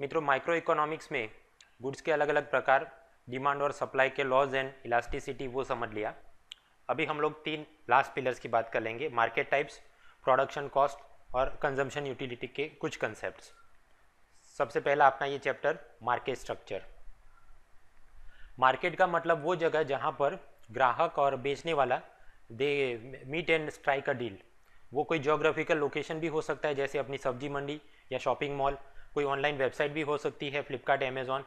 मित्रों micro economics में goods के अलग अलग प्रकार, डिमांड और सप्लाई के लॉज एंड इलास्टिसिटी वो समझ लिया। अभी हम लोग तीन लास्ट पिलर्स की बात कर लेंगे, मार्केट टाइप्स, प्रोडक्शन कॉस्ट और कंजम्पशन यूटिलिटी के कुछ कंसेप्ट्स। सबसे पहला अपना ये चैप्टर मार्केट स्ट्रक्चर। मार्केट का मतलब वो जगह जहाँ पर ग्राहक और बेचने वाला they meet and strike a deal. वो कोई ज्योग्राफिकल लोकेशन भी हो सकता है जैसे अपनी सब्जी मंडी या शॉपिंग मॉल, कोई ऑनलाइन वेबसाइट भी हो सकती है फ्लिपकार्ट, अमेज़ॉन।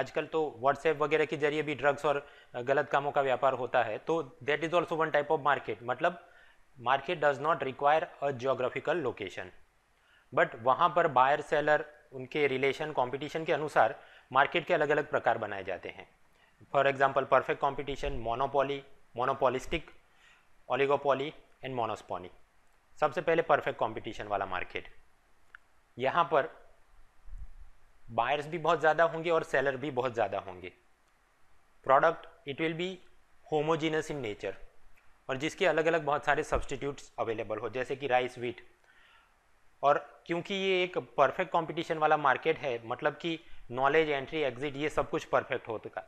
आजकल तो व्हाट्सएप वगैरह के जरिए भी ड्रग्स और गलत कामों का व्यापार होता है, तो that is also one type of market. मतलब market does not require a geographical location, but वहाँ पर बायर सेलर उनके रिलेशन कंपटीशन के अनुसार मार्केट के अलग अलग प्रकार बनाए जाते हैं। For example perfect competition, monopoly, monopolistic, oligopoly and monopsony. सबसे पहले परफेक्ट कंपटीशन वाला मार्केट, यहाँ पर बायर्स भी बहुत ज़्यादा होंगे और सेलर भी बहुत ज़्यादा होंगे। Product it will be homogeneous in nature और जिसके अलग अलग बहुत सारे सब्सटीट्यूट्स अवेलेबल हो जैसे कि राइस, व्हीट। और क्योंकि ये एक परफेक्ट कंपटीशन वाला मार्केट है, मतलब कि नॉलेज, एंट्री, एग्जिट ये सब कुछ परफेक्ट हो चुका,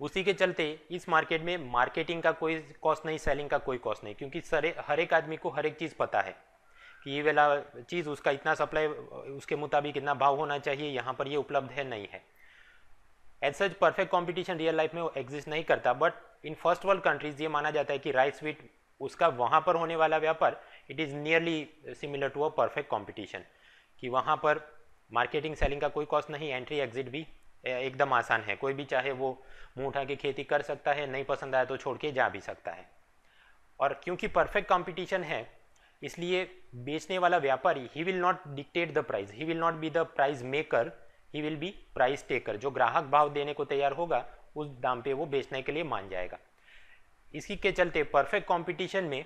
उसी के चलते इस मार्केट में मार्केटिंग का कोई कॉस्ट नहीं, सेलिंग का कोई कॉस्ट नहीं, क्योंकि हर एक आदमी को हर एक चीज़ पता है कि ये वाला चीज़ उसका इतना सप्लाई, उसके मुताबिक इतना भाव होना चाहिए, यहाँ पर ये उपलब्ध है नहीं है। As such perfect competition real life में वो एग्जिस्ट नहीं करता, but in first world countries ये माना जाता है कि राइस, व्हीट उसका वहाँ पर होने वाला व्यापार it is nearly similar to a perfect competition, कि वहाँ पर मार्केटिंग सेलिंग का कोई कॉस्ट नहीं, एंट्री एग्जिट भी एकदम आसान है, कोई भी चाहे वो मुँह उठा के खेती कर सकता है, नहीं पसंद आया तो छोड़ के जा भी सकता है। और क्योंकि परफेक्ट कंपटीशन है इसलिए बेचने वाला व्यापारी he will not dictate the price, he will not be the price maker, he will be price taker. जो ग्राहक भाव देने को तैयार होगा उस दाम पे वो बेचने के लिए मान जाएगा। इसी के चलते परफेक्ट कंपटीशन में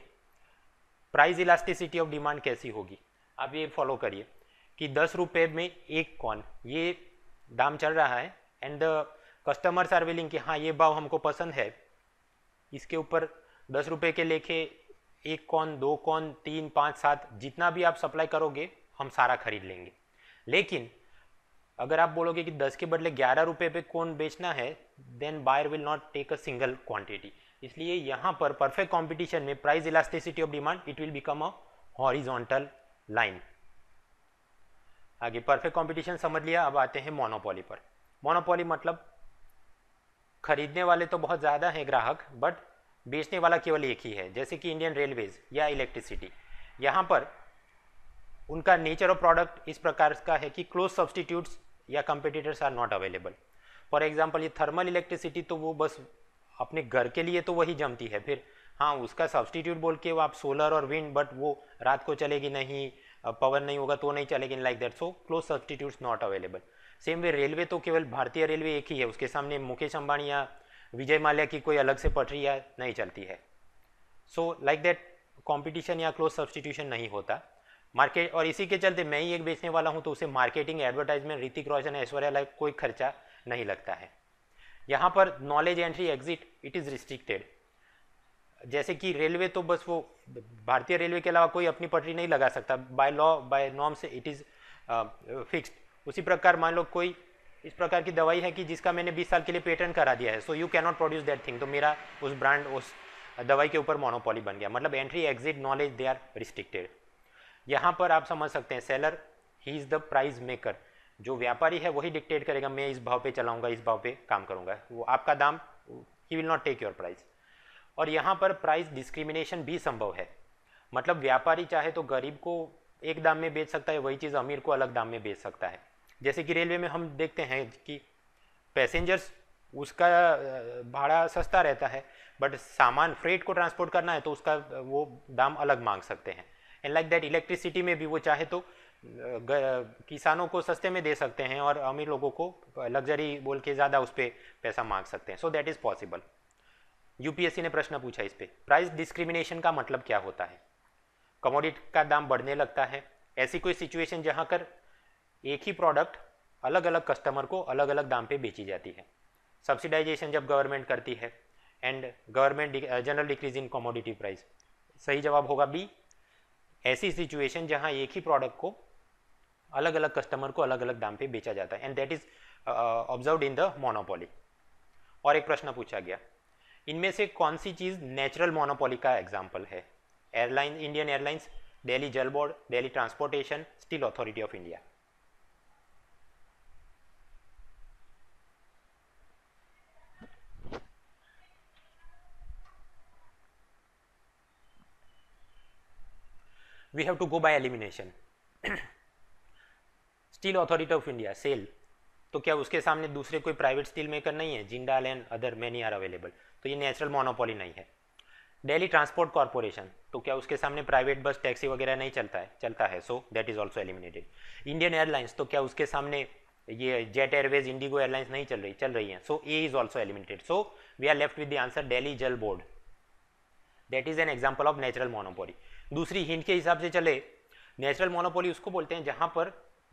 प्राइस इलास्टिसिटी ऑफ डिमांड कैसी होगी, आप ये फॉलो करिए कि 10 रुपये में एक कॉन ये दाम चल रहा है and the customers are willing कि हाँ ये भाव हमको पसंद है, इसके ऊपर 10 रुपये के लेके 1 कॉन, 2 कॉन, 3, 5, 7 जितना भी आप सप्लाई करोगे हम सारा खरीद लेंगे। लेकिन अगर आप बोलोगे कि 10 के बदले 11 रुपये पे कौन बेचना है, then buyer will not take a single quantity. इसलिए यहाँ पर परफेक्ट कंपटीशन में price elasticity of demand it will become a horizontal line. आगे परफेक्ट कंपटीशन समझ लिया, अब आते हैं मोनोपोली पर। मोनोपोली मतलब खरीदने वाले तो बहुत ज़्यादा हैं ग्राहक, बट बेचने वाला केवल एक ही है, जैसे कि इंडियन रेलवेज या इलेक्ट्रिसिटी। यहाँ पर उनका नेचर ऑफ प्रोडक्ट इस प्रकार का है कि क्लोज सब्सटीट्यूट्स या competitors are not available. For example ये थर्मल इलेक्ट्रिसिटी तो वो बस अपने घर के लिए तो वही जमती है, फिर हाँ उसका सब्सटीट्यूट बोल के वो आप सोलर और विंड, बट वो रात को चलेगी नहीं, पावर नहीं होगा तो नहीं चलेगी, like that. So close substitutes not available. Same way railway तो केवल भारतीय रेलवे एक ही है, उसके सामने मुकेश अंबानी या विजय माल्या की कोई अलग से पटरी या नहीं चलती है। सो लाइक दैट कॉम्पिटिशन या क्लोज सब्सटीट्यूशन नहीं होता मार्केट। और इसी के चलते मैं ही एक बेचने वाला हूँ तो उसे marketing, advertisement, Hrithik Roshan, Aishwarya like कोई खर्चा नहीं लगता है। यहाँ पर knowledge, entry, exit it is restricted, जैसे कि रेलवे तो बस वो भारतीय रेलवे के अलावा कोई अपनी पटरी नहीं लगा सकता, बाय लॉ, बाय नॉर्म से इट इज़ फिक्स्ड। उसी प्रकार मान लो कोई इस प्रकार की दवाई है कि जिसका मैंने 20 साल के लिए पेटेंट करा दिया है, so you can not produce that thing, तो मेरा उस ब्रांड उस दवाई के ऊपर मोनोपोली बन गया। मतलब entry, exit, knowledge they are restricted. यहाँ पर आप समझ सकते हैं seller he is the price maker, जो व्यापारी है वही डिक्टेट करेगा मैं इस भाव पे चलाऊंगा, इस भाव पे काम करूंगा, वो आपका दाम, he will not take your price. और यहाँ पर प्राइस डिस्क्रिमिनेशन भी संभव है, मतलब व्यापारी चाहे तो गरीब को एक दाम में बेच सकता है, वही चीज़ अमीर को अलग दाम में बेच सकता है। जैसे कि रेलवे में हम देखते हैं कि पैसेंजर्स उसका भाड़ा सस्ता रहता है, बट सामान फ्रेट को ट्रांसपोर्ट करना है तो उसका वो दाम अलग मांग सकते हैं। एंड लाइक दैट इलेक्ट्रिसिटी में भी वो चाहे तो किसानों को सस्ते में दे सकते हैं और अमीर लोगों को लग्जरी बोल के ज़्यादा उस पर पैसा मांग सकते हैं। So that is possible. UPSC ने प्रश्न पूछा इस पर, प्राइस डिस्क्रिमिनेशन का मतलब क्या होता है? कमोडिटी का दाम बढ़ने लगता है, ऐसी कोई सिचुएशन जहाँ कर एक ही प्रोडक्ट अलग अलग कस्टमर को अलग अलग दाम पे बेची जाती है। सब्सिडाइजेशन जब गवर्नमेंट करती है and government general decrease in commodity price. सही जवाब होगा बी, ऐसी सिचुएशन जहां एक ही प्रोडक्ट को अलग अलग कस्टमर को अलग अलग दाम पे बेचा जाता है and that is observed in the monopoly. और एक प्रश्न पूछा गया, इनमें से कौन सी चीज़ नेचुरल मोनोपोली का एग्जाम्पल है? Airline, Indian airlines, Delhi Jal board, Delhi transportation, steel authority of India. We have to go by elimination. Steel authority of India cell, तो क्या उसके सामने दूसरे कोई प्राइवेट स्टील मेकर नहीं है? Jindal and other many are available, तो ये नेचुरल मोनोपोली नहीं है। दिल्ली ट्रांसपोर्ट कॉर्पोरेशन, तो क्या उसके सामने प्राइवेट बस टैक्सी वगैरह नहीं चलता है, so that is also eliminated. Indian airlines, तो क्या उसके सामने ये जेट एयरवेज, इंडिगो एयरलाइंस नहीं चल रही है, so A is also eliminated. So we are left with the answer Delhi Jal board, that is an example of natural monopoly. दूसरी हिंट के हिसाब से चले, नेचुरल मोनोपोली उसको बोलते हैं जहाँ पर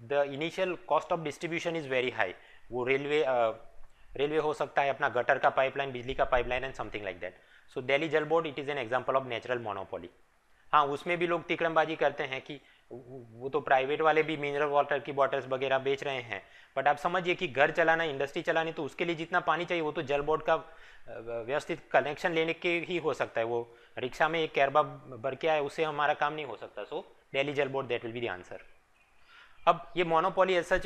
the initial cost of distribution is very high. वो रेलवे हो सकता है, अपना गटर का पाइपलाइन, बिजली का pipeline and something like that. So Delhi Jal board it is an example of natural monopoly. हाँ, उसमें भी लोग तिकड़मबाजी करते हैं कि वो तो प्राइवेट वाले भी मिनरल वाटर की बॉटल्स वगैरह बेच रहे हैं, बट आप समझिए कि घर चलाना, इंडस्ट्री चलानी, तो उसके लिए जितना पानी चाहिए वो तो जल बोर्ड का व्यवस्थित कनेक्शन लेने के ही हो सकता है। वो रिक्शा में एक कैरबा भर के आए, उससे हमारा काम नहीं हो सकता। So Delhi Jal board, that will be the answer. अब ये मोनोपोली एज सच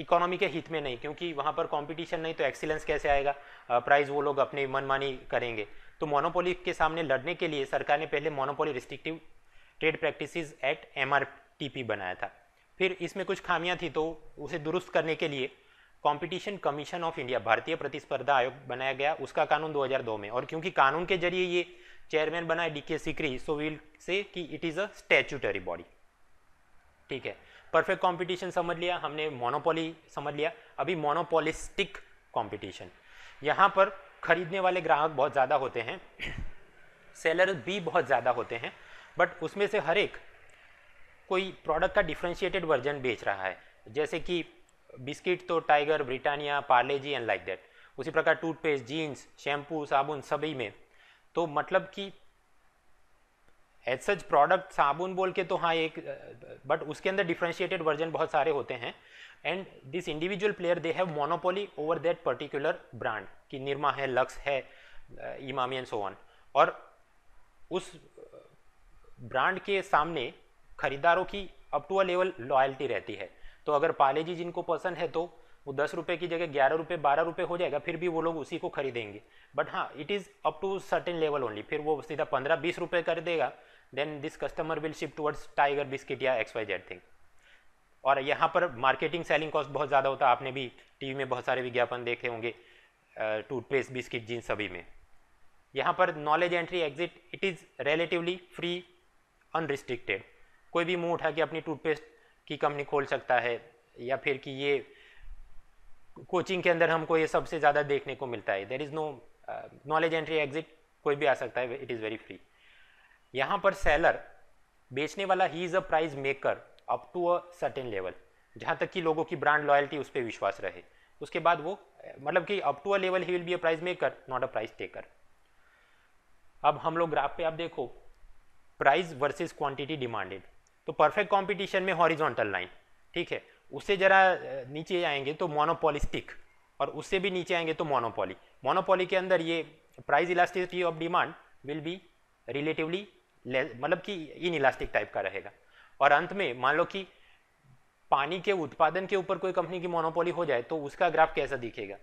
इकोनॉमी के हित में नहीं, क्योंकि वहाँ पर कंपटीशन नहीं तो एक्सीलेंस कैसे आएगा? प्राइस वो लोग अपने मनमानी करेंगे। तो मोनोपोली के सामने लड़ने के लिए सरकार ने पहले monopoly restrictive trade practices act MRTP बनाया था। फिर इसमें कुछ खामियां थी, तो उसे दुरुस्त करने के लिए कंपटीशन कमीशन ऑफ इंडिया, भारतीय प्रतिस्पर्धा आयोग बनाया गया, उसका कानून 2002 में। और क्योंकि कानून के जरिए ये चेयरमैन बना DK Sikri, so we will say कि it is a statutory body. ठीक है, परफेक्ट कंपटीशन समझ लिया हमने, मोनोपोली समझ लिया। अभी मोनोपोलिस्टिक कंपटीशन, यहाँ पर खरीदने वाले ग्राहक बहुत ज़्यादा होते हैं, सेलर भी बहुत ज़्यादा होते हैं, बट उसमें से हर एक कोई प्रोडक्ट का डिफ्रेंशिएटेड वर्जन बेच रहा है। जैसे कि बिस्किट तो tiger, Britannia, Parle G and like that. उसी प्रकार टूथपेस्ट, जीन्स, शैम्पू, साबुन, सभी में। तो मतलब कि एज सच प्रोडक्ट साबुन बोल के तो हाँ एक, बट उसके अंदर डिफ्रेंशिएटेड वर्जन बहुत सारे होते हैं। And this individual player they have monopoly over that particular brand, कि निरमा है, लक्स है, इमामी एंड सो ऑन। और उस ब्रांड के सामने खरीदारों की up to a level loyalty रहती है। तो अगर पार्ले जी जिनको पसंद है तो वो 10 रुपये की जगह 11 रुपये, 12 रुपये हो जाएगा, फिर भी वो लोग उसी को खरीदेंगे। बट हाँ, it is up to certain level only, फिर वो सीधा 15-20 रुपये कर देगा। Then this customer will shift towards tiger, biscuit या XYZ थिंग। और यहाँ पर मार्केटिंग सेलिंग कॉस्ट बहुत ज़्यादा होता है। आपने भी TV में बहुत सारे विज्ञापन देखे होंगे, टूथपेस्ट, बिस्किट, जीन्स, सभी में। यहाँ पर knowledge entry exit it is relatively free, unrestricted. कोई भी मुँह उठा के अपनी टूथपेस्ट की कंपनी खोल सकता है, या फिर कि ये कोचिंग के अंदर हमको ये सबसे ज़्यादा देखने को मिलता है। There is no knowledge entry exit, कोई भी आ सकता है, इट इज़ वेरी फ्री। यहाँ पर सेलर, बेचने वाला, he is a price maker up to a certain level, जहाँ तक कि लोगों की ब्रांड लॉयल्टी, उस पर विश्वास रहे। उसके बाद वो मतलब कि up to a level he will be a price maker, not a price taker. अब हम लोग ग्राफ पे आप देखो, प्राइस वर्सेस क्वांटिटी डिमांडेड। तो परफेक्ट कंपटीशन में हॉरिजॉन्टल लाइन, ठीक है, उससे जरा नीचे आएंगे तो मोनोपोलिस्टिक, और उससे भी नीचे आएंगे तो मोनोपोली। मोनोपोली के अंदर ये price elasticity of demand will be relatively मतलब कि इन इलास्टिक टाइप का रहेगा। और अंत में मान लो कि पानी के उत्पादन के ऊपर कोई कंपनी की मोनोपोली हो जाए, तो उसका ग्राफ कैसा दिखेगा?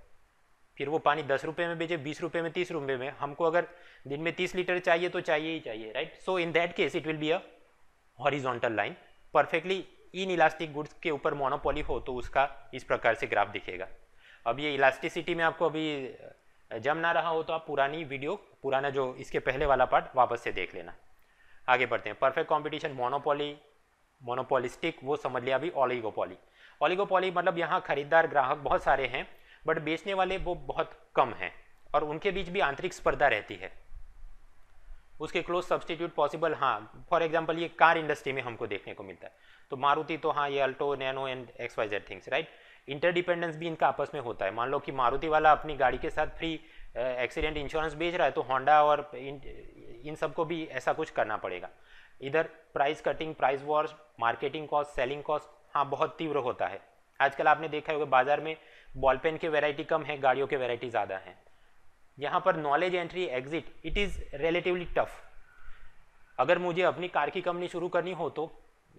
फिर वो पानी 10 रुपये में बेचे, 20 रुपये में, 30 रुपये में। हमको अगर दिन में 30 लीटर चाहिए तो चाहिए ही चाहिए, right? So in that case it will be a horizontal line. Perfectly inelastic goods के ऊपर मोनोपोली हो तो उसका इस प्रकार से ग्राफ दिखेगा। अब ये इलास्टिसिटी में आपको अभी जम ना रहा हो तो आप पुराना जो इसके पहले वाला पार्ट वापस से देख लेना। आगे बढ़ते हैं। परफेक्ट कॉम्पिटिशन, मोनोपोली, मोनोपोलिस्टिक वो समझ लिया। अभी ओलिगोपोली। ओलिगोपोली मतलब यहाँ खरीदार, ग्राहक बहुत सारे हैं, बट बेचने वाले वो बहुत कम हैं, और उनके बीच भी आंतरिक स्पर्धा रहती है। उसके क्लोज सब्सटीट्यूट पॉसिबल, हाँ, फॉर एग्जांपल ये कार इंडस्ट्री में हमको देखने को मिलता है। तो मारुति, तो हाँ, ये Alto, Nano and XYZ things, right? Interdependence भी इनका आपस में होता है। मान लो कि मारुति वाला अपनी गाड़ी के साथ फ्री एक्सीडेंट इंश्योरेंस बेच रहा है, तो होंडा और इन सबको भी ऐसा कुछ करना पड़ेगा। इधर price cutting, price wars, marketing cost, selling cost, हाँ बहुत तीव्र होता है। आजकल आपने देखा होगा बाजार में बॉल पेन की वैरायटी कम है, गाड़ियों की वैरायटी ज़्यादा है। यहाँ पर knowledge entry exit it is relatively tough. अगर मुझे अपनी कार की कंपनी शुरू करनी हो तो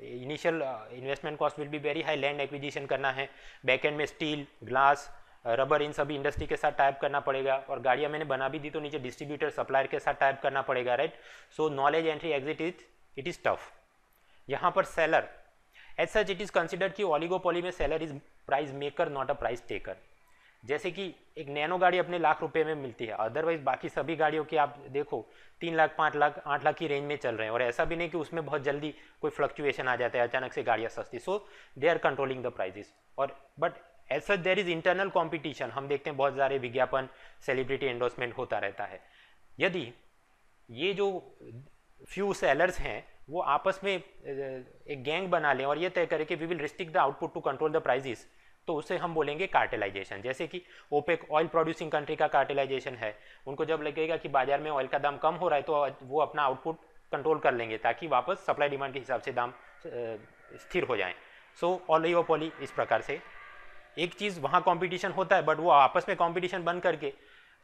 initial investment cost will be very high. Land acquisition करना है, बैकएंड में स्टील, ग्लास, रबर इन सभी इंडस्ट्री के साथ टाइप करना पड़ेगा, और गाड़ियाँ मैंने बना भी दी तो नीचे डिस्ट्रीब्यूटर सप्लायर के साथ टाइप करना पड़ेगा, right. So knowledge entry exit it is tough. यहाँ पर seller as such it is considered कि ऑलिगोपोली में seller is price maker not a price taker. जैसे कि एक नैनो गाड़ी अपने लाख रुपए में मिलती है, अदरवाइज बाकी सभी गाड़ियों की आप देखो 3 लाख, 5 लाख, 8 लाख की रेंज में चल रहे हैं, और ऐसा भी नहीं कि उसमें बहुत जल्दी कोई फ्लक्चुएशन आ जाता है, अचानक से गाड़ियाँ सस्ती। So they are controlling the prices. और but as such there is internal competition. हम देखते हैं बहुत सारे विज्ञापन, सेलिब्रिटी एंडोर्समेंट होता रहता है। यदि ये जो फ्यू सेलर्स हैं वो आपस में एक गैंग बना लें और ये तय करें कि we will restrict the output to control the prices, तो उसे हम बोलेंगे कार्टेलाइजेशन। जैसे कि ओपेक ऑयल प्रोड्यूसिंग कंट्री का कार्टेलाइजेशन है। उनको जब लगेगा कि बाजार में ऑयल का दाम कम हो रहा है तो वो अपना आउटपुट कंट्रोल कर लेंगे ताकि वापस सप्लाई डिमांड के हिसाब से दाम स्थिर हो जाएं। सो ओलिगोपोली इस प्रकार से एक चीज़ वहाँ कॉम्पिटिशन होता है, बट वो आपस में कॉम्पिटिशन बंद करके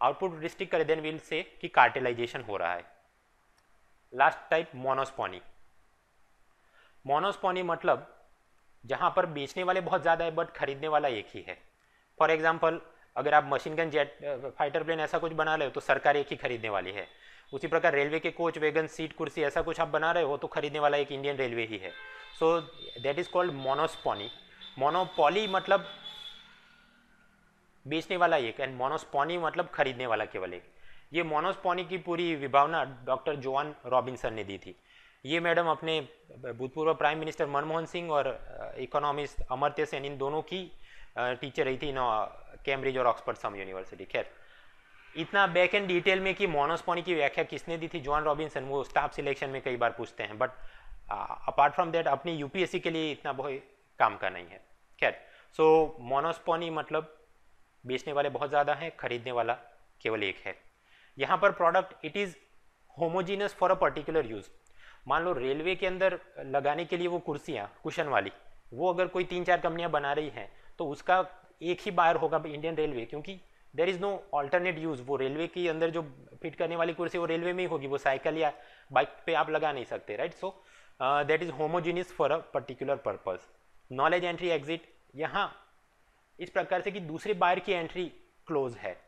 आउटपुट रिस्ट्रिक्ट करें, देन वील से कि कार्टेलाइजेशन हो रहा है। Last type मोनोस्पॉनी। मोनोस्पॉनी मतलब जहाँ पर बेचने वाले बहुत ज़्यादा है बट खरीदने वाला एक ही है। फॉर एग्जांपल अगर आप machine gun, jet fighter plane ऐसा कुछ बना रहे हो तो सरकार एक ही खरीदने वाली है। उसी प्रकार रेलवे के कोच, वैगन, सीट, कुर्सी ऐसा कुछ आप बना रहे हो तो खरीदने वाला एक इंडियन रेलवे ही है। So that is called monopsony. Monopoly मतलब बेचने वाला एक, एंड मोनोस्पॉनी मतलब खरीदने वाला केवल एक। ये मोनोस्पॉनी की पूरी विभावना डॉक्टर जॉन रॉबिन्सन ने दी थी। ये मैडम अपने भूतपूर्व प्राइम मिनिस्टर मनमोहन सिंह और इकोनॉमिस्ट अमर्त्य सेन इन दोनों की टीचर रही थी इन कैम्ब्रिज और ऑक्सफोर्ड सम यूनिवर्सिटी। खैर इतना बैक एंड डिटेल में कि मोनोस्पॉनी की व्याख्या किसने दी थी, जॉन रॉबिन्सन, वो स्टाफ सिलेक्शन में कई बार पूछते हैं, बट अपार्ट फ्रॉम दैट अपनी यूपीएससी के लिए इतना बहुत काम का नहीं है। खैर सो मोनोस्पॉनी मतलब बेचने वाले बहुत ज़्यादा हैं, खरीदने वाला केवल एक है। यहाँ पर product it is homogeneous for a particular use. मान लो रेलवे के अंदर लगाने के लिए वो कुर्सियाँ कुशन वाली, वो अगर कोई 3-4 कंपनियाँ बना रही हैं तो उसका एक ही बायर होगा इंडियन रेलवे, क्योंकि there is no alternate use. वो रेलवे के अंदर जो फिट करने वाली कुर्सी वो रेलवे में ही होगी, वो साइकिल या बाइक पे आप लगा नहीं सकते, right. So that is homogeneous for a particular purpose. Knowledge entry exit यहाँ इस प्रकार से कि दूसरे बायर की एंट्री क्लोज है।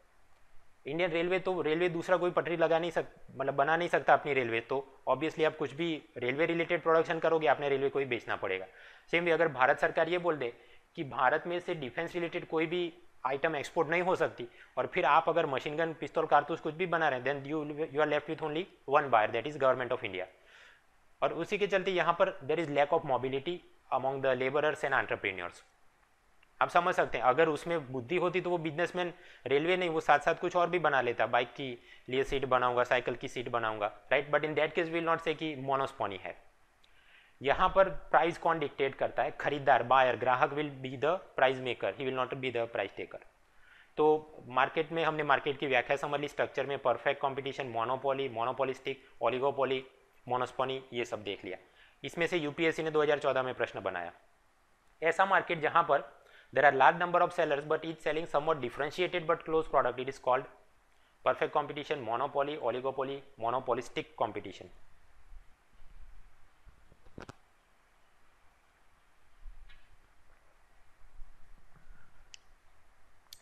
इंडियन रेलवे तो रेलवे दूसरा कोई पटरी लगा नहीं सकता, मतलब बना नहीं सकता अपनी रेलवे, तो ऑब्वियसली आप कुछ भी रेलवे रिलेटेड प्रोडक्शन करोगे आपने रेलवे को ही बेचना पड़ेगा। सेम वे अगर भारत सरकार ये बोल दे कि भारत में से डिफेंस रिलेटेड कोई भी आइटम एक्सपोर्ट नहीं हो सकती, और फिर आप अगर मशीन गन, पिस्तौल, कारतूस कुछ भी बना रहे हैं, then you are left with only one buyer, that is government of India. और उसी के चलते यहाँ पर there is lack of mobility among the labourers and entrepreneurs. आप समझ सकते हैं अगर उसमें बुद्धि होती तो वो बिजनेसमैन रेलवे नहीं, वो साथ साथ कुछ और भी बना लेता, बाइक की लिए सीट बनाऊंगा, साइकिल की सीट बनाऊंगा, right. But in that case will not say कि मोनोस्पॉनी है। यहाँ पर प्राइस कौन डिक्टेट करता है? खरीदार, बायर, ग्राहक will be the price maker, he will not be the price taker. तो मार्केट में हमने मार्केट की व्याख्या समझ ली, स्ट्रक्चर में perfect competition, monopoly, monopolistic, oligopoly, monopsony, ये सब देख लिया। इसमें से यूपीएससी ने 2014 में प्रश्न बनाया ऐसा मार्केट जहाँ पर there are large number of sellers but each selling somewhat differentiated but close product, it is called perfect competition, monopoly, oligopoly, monopolistic competition.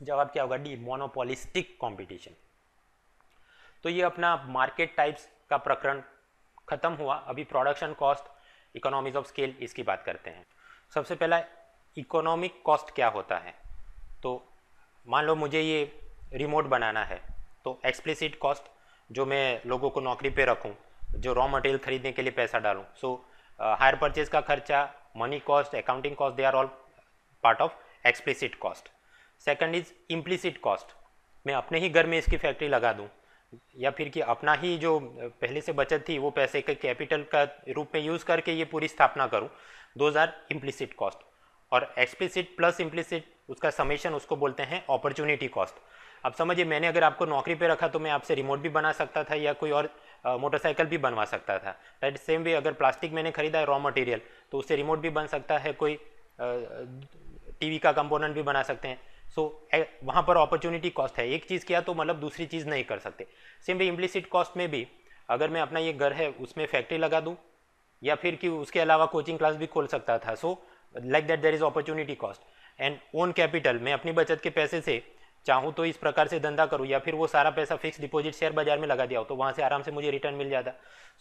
जवाब क्या होगा? D, monopolistic competition. तो ये अपना मार्केट टाइप्स का प्रकरण खत्म हुआ। अभी production cost, economies of scale, इसकी बात करते हैं। सबसे पहला इकोनॉमिक कॉस्ट क्या होता है? तो मान लो मुझे ये रिमोट बनाना है तो एक्सप्लिसिट कॉस्ट जो मैं लोगों को नौकरी पे रखूं, जो रॉ मटेरियल खरीदने के लिए पैसा डालूं, सो हायर परचेज का खर्चा, money cost, accounting cost, they are all part of explicit cost. Second is implicit cost. मैं अपने ही घर में इसकी फैक्ट्री लगा दूँ या फिर कि अपना ही जो पहले से बचत थी वो पैसे के कैपिटल का रूप में यूज़ करके ये पूरी स्थापना करूँ, दोज आर इम्प्लिसिट कॉस्ट। और एक्सप्लिसिट प्लस इम्प्लिसिट उसका समेशन, उसको बोलते हैं अपॉर्चुनिटी कॉस्ट। अब समझिए मैंने अगर आपको नौकरी पे रखा तो मैं आपसे रिमोट भी बना सकता था या कोई और मोटरसाइकिल भी बनवा सकता था, राइट। सेम वे अगर प्लास्टिक मैंने खरीदा है रॉ मटेरियल तो उससे रिमोट भी बन सकता है, कोई टीवी का कंपोनेंट भी बना सकते हैं। सो वहाँ पर अपॉर्चुनिटी कॉस्ट है, एक चीज़ किया तो मतलब दूसरी चीज़ नहीं कर सकते। सिंपली इम्प्लिसिट कॉस्ट में भी अगर मैं अपना ये घर है उसमें फैक्ट्री लगा दूँ या फिर कि उसके अलावा कोचिंग क्लास भी खोल सकता था। So like that there is opportunity cost and own capital. मैं अपनी बचत के पैसे से चाहूँ तो इस प्रकार से धंधा करूँ या फिर वो सारा पैसा फिक्स डिपॉजिट शेयर बाजार में लगा दिया हो तो वहाँ से आराम से मुझे रिटर्न मिल जाता।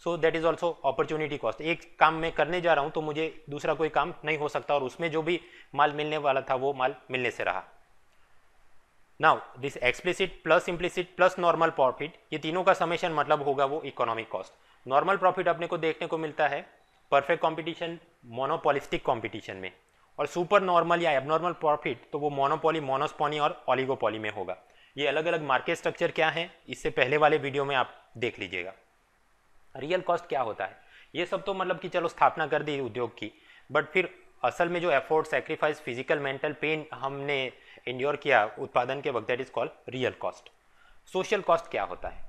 So that is also opportunity cost. एक काम मैं करने जा रहा हूँ तो मुझे दूसरा कोई काम नहीं हो सकता और उसमें जो भी माल मिलने वाला था वो माल मिलने से रहा। Now this explicit plus implicit plus normal profit, ये तीनों का समेशन मतलब होगा वो इकोनॉमिक कॉस्ट। नॉर्मल प्रॉफिट अपने को देखने को मिलता है परफेक्ट कॉम्पिटिशन, मोनोपोलिस्टिक कॉम्पिटिशन में, और सुपर नॉर्मल या एबनॉर्मल प्रॉफिट तो वो मोनोपोली, मोनोस्पोनी और ओलिगोपोली में होगा। ये अलग अलग मार्केट स्ट्रक्चर क्या है इससे पहले वाले वीडियो में आप देख लीजिएगा। रियल कॉस्ट क्या होता है ये सब तो मतलब कि चलो स्थापना कर दी उद्योग की, बट फिर असल में जो effort, sacrifice, physical, mental pain हमने एंड्योर किया उत्पादन के वक्त, that is called real cost. Social cost क्या होता है?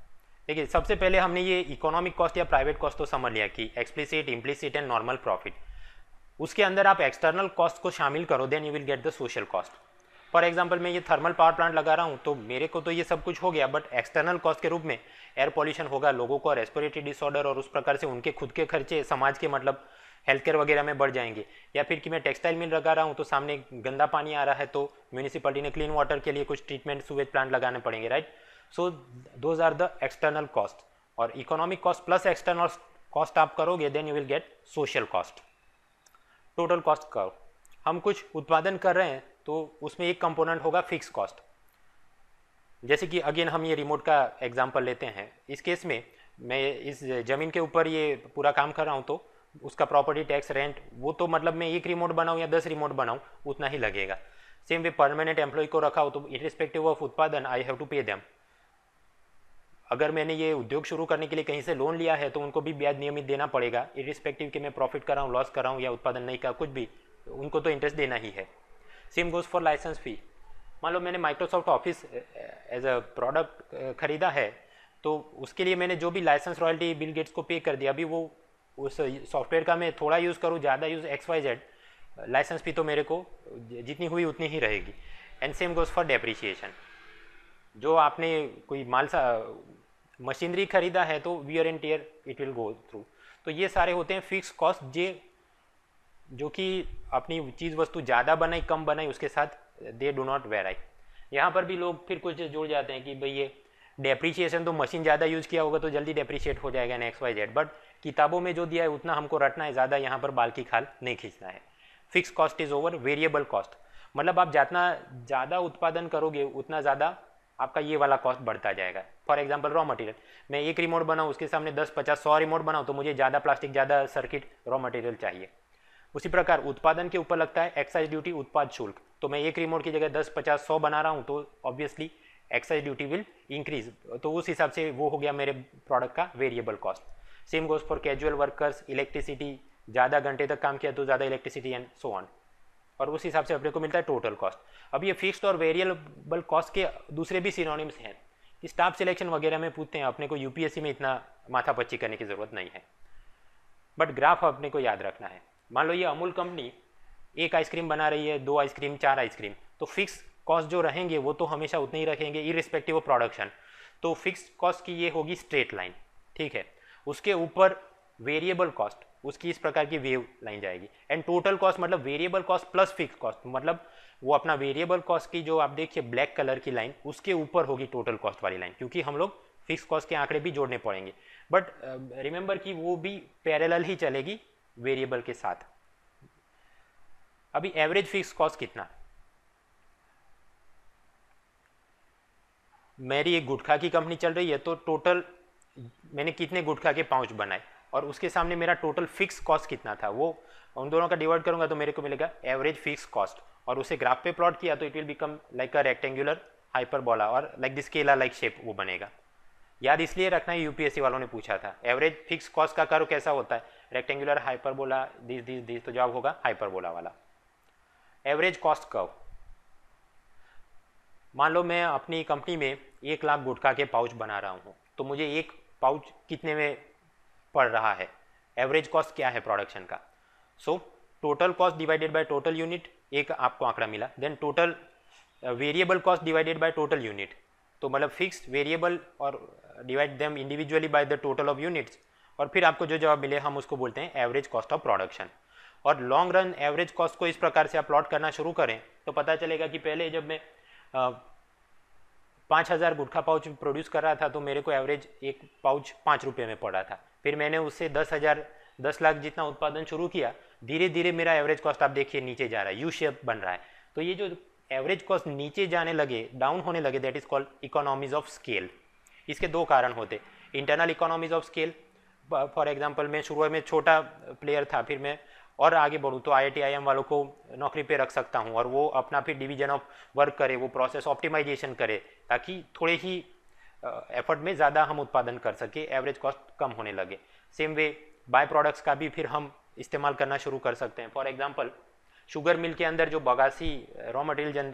देखिए सबसे पहले हमने ये इकोनॉमिक कॉस्ट या प्राइवेट कॉस्ट तो समझ लिया कि explicit, implicit and normal profit. उसके अंदर आप एक्सटर्नल कॉस्ट को शामिल करो then you will get the social cost. For example मैं ये थर्मल पावर प्लांट लगा रहा हूँ तो मेरे को तो ये सब कुछ हो गया, बट एक्सटर्नल कॉस्ट के रूप में एयर पॉल्यूशन होगा, लोगों को रेस्पिरेटरी डिसऑर्डर और उस प्रकार से उनके खुद के खर्चे समाज के मतलब हेल्थ केयर वगैरह में बढ़ जाएंगे। या फिर कि मैं टेक्सटाइल मिल लगा रहा हूँ तो सामने गंदा पानी आ रहा है तो म्यूनिसिपैलिटी ने क्लीन वाटर के लिए कुछ ट्रीटमेंट सुवेज प्लांट लगाने पड़ेंगे, right. So those are the external cost. और economic cost plus external cost आप करोगे then you will get social cost. Total cost का हम कुछ उत्पादन कर रहे हैं तो उसमें एक कंपोनेंट होगा फिक्स कॉस्ट। जैसे कि अगेन हम ये रिमोट का एग्जांपल लेते हैं, इस केस में मैं इस ज़मीन के ऊपर ये पूरा काम कर रहा हूँ तो उसका प्रॉपर्टी टैक्स, रेंट, वो तो मतलब मैं एक रिमोट बनाऊँ या 10 रिमोट बनाऊँ उतना ही लगेगा। सेम वे परमानेंट एम्प्लॉय को रखा हो तो इरिस्पेक्टिव ऑफ उत्पादन I have to pay them. अगर मैंने ये उद्योग शुरू करने के लिए कहीं से लोन लिया है तो उनको भी ब्याज नियमित देना पड़ेगा, इरिस्पेक्टिव कि मैं प्रॉफिट कर रहा हूँ, लॉस कर रहा हूँ या उत्पादन नहीं कर, कुछ भी उनको तो इंटरेस्ट देना ही है। Same goes for licence fee. मान लो मैंने Microsoft Office as a product खरीदा है तो उसके लिए मैंने जो भी लाइसेंस रॉयल्टी बिल गेट्स को पे कर दिया। अभी वो उस सॉफ्टवेयर का मैं थोड़ा यूज़ करूँ, ज़्यादा यूज़, XYZ, लाइसेंस फ़ी तो मेरे को जितनी हुई उतनी ही रहेगी। And same goes for depreciation. जो आपने कोई माल सा मशीनरी खरीदा है तो wear and tear it will go through. तो ये सारे होते हैं फिक्स कॉस्ट, जे जो कि अपनी चीज़ वस्तु ज़्यादा बनाई कम बनाई उसके साथ दे डू नॉट वेराई। यहाँ पर भी लोग फिर कुछ जुड़ जाते हैं कि भाई ये डेप्रीशिएशन तो मशीन ज़्यादा यूज़ किया होगा तो जल्दी डेप्रीशिएट हो जाएगा एंड XYZ, बट किताबों में जो दिया है उतना हमको रटना है, ज़्यादा यहाँ पर बाल की खाल नहीं खींचना है। Fix cost is over. Variable cost मतलब आप जितना ज़्यादा उत्पादन करोगे उतना ज़्यादा आपका ये वाला कॉस्ट बढ़ता जाएगा। फॉर एग्जाम्पल रॉ मटेरियल, मैं एक रिमोट बनाऊँ उसके सामने 10, 50, 100 रिमोट बनाऊँ तो मुझे ज़्यादा प्लास्टिक, ज़्यादा सर्किट, रॉ मटेरियल चाहिए। उसी प्रकार उत्पादन के ऊपर लगता है एक्साइज ड्यूटी, उत्पाद शुल्क। तो मैं एक रिमोट की जगह 10, 50, 100 बना रहा हूँ तो obviously excise duty will increase, तो उस हिसाब से वो हो गया मेरे प्रोडक्ट का variable cost. Same goes for casual workers, electricity, ज़्यादा घंटे तक काम किया तो ज़्यादा इलेक्ट्रिसिटी एंड सो ऑन, और उस हिसाब से अपने को मिलता है टोटल कॉस्ट। अब ये फिक्स्ड और वेरिएबल कॉस्ट के दूसरे भी सिनोनिम्स हैं कि स्टाफ सिलेक्शन वगैरह में पूछते हैं, अपने को यूपीएससी में इतना माथापच्ची करने की ज़रूरत नहीं है, बट ग्राफ अपने को याद रखना है। मान लो ये अमूल कंपनी एक आइसक्रीम बना रही है, 2 आइसक्रीम, 4 आइसक्रीम, तो फिक्स कॉस्ट जो रहेंगे वो तो हमेशा उतने ही रखेंगे इरिस्पेक्टिव ऑफ प्रोडक्शन। तो फिक्स कॉस्ट की ये होगी स्ट्रेट लाइन, ठीक है। उसके ऊपर वेरिएबल कॉस्ट, उसकी इस प्रकार की वेव लाइन जाएगी। एंड टोटल कॉस्ट मतलब variable cost plus fix cost, मतलब वो अपना वेरिएबल कॉस्ट की जो आप देखिए ब्लैक कलर की लाइन उसके ऊपर होगी टोटल कॉस्ट वाली लाइन, क्योंकि हम लोग फिक्स कॉस्ट के आंकड़े भी जोड़ने पड़ेंगे, बट रिमेंबर कि वो भी पैरेलल ही चलेगी वेरिएबल के साथ। अभी एवरेज फिक्स कॉस्ट कितना? मेरी एक गुटखा की कंपनी चल रही है तो टोटल मैंने कितने गुटखा के पाउच बनाए और उसके सामने मेरा टोटल फिक्स कॉस्ट कितना था, वो उन दोनों का डिवाइड करूंगा तो मेरे को मिलेगा एवरेज फिक्स कॉस्ट। और उसे ग्राफ पे प्लॉट किया तो it will become like a rectangular hyperbola और like this scalar like shape वो बनेगा। याद इसलिए रखना है, यूपीएससी वालों ने पूछा था एवरेज फिक्स कॉस्ट का कर्व कैसा होता है, rectangular, hyperbola, this this this, तो जवाब होगा हाइपरबोला वाला। एवरेज कॉस्ट कर्व, मान लो मैं अपनी कंपनी में 1 लाख गुटखा के पाउच बना रहा हूँ तो मुझे एक पाउच कितने में पड़ रहा है, एवरेज कॉस्ट क्या है प्रोडक्शन का। So total cost divided by total unit, एक आपको आंकड़ा मिला. Then total variable cost divided by total unit, तो मतलब फिक्स्ड वेरिएबल और divide them individually by the total of units, और फिर आपको जो जवाब मिले हम उसको बोलते हैं एवरेज कॉस्ट ऑफ प्रोडक्शन. और लॉन्ग रन एवरेज कॉस्ट को इस प्रकार से आप प्लॉट करना शुरू करें तो पता चलेगा कि पहले जब मैं 5000 गुटखा पाउच प्रोड्यूस कर रहा था तो मेरे को एवरेज एक पाउच 5 रुपये में पड़ा था. फिर मैंने उससे 10 लाख जितना उत्पादन शुरू किया, धीरे धीरे मेरा एवरेज कॉस्ट आप देखिए नीचे जा रहा है, यू शेप बन रहा है. तो ये जो एवरेज कॉस्ट नीचे जाने लगे, डाउन होने लगे, that is called economies of scale. इसके दो कारण होते, internal economies of scale. For example मैं शुरुआत में छोटा प्लेयर था, फिर मैं और आगे बढ़ूँ तो IIT IIM वालों को नौकरी पे रख सकता हूँ और वो अपना फिर डिवीजन ऑफ वर्क करे, वो प्रोसेस ऑप्टिमाइजेशन करे ताकि थोड़े ही एफर्ट में ज़्यादा हम उत्पादन कर सके, एवरेज कॉस्ट कम होने लगे. सेम वे बाय प्रोडक्ट्स का भी फिर हम इस्तेमाल करना शुरू कर सकते हैं. फॉर एग्जांपल शुगर मिल के अंदर जो bagasse raw material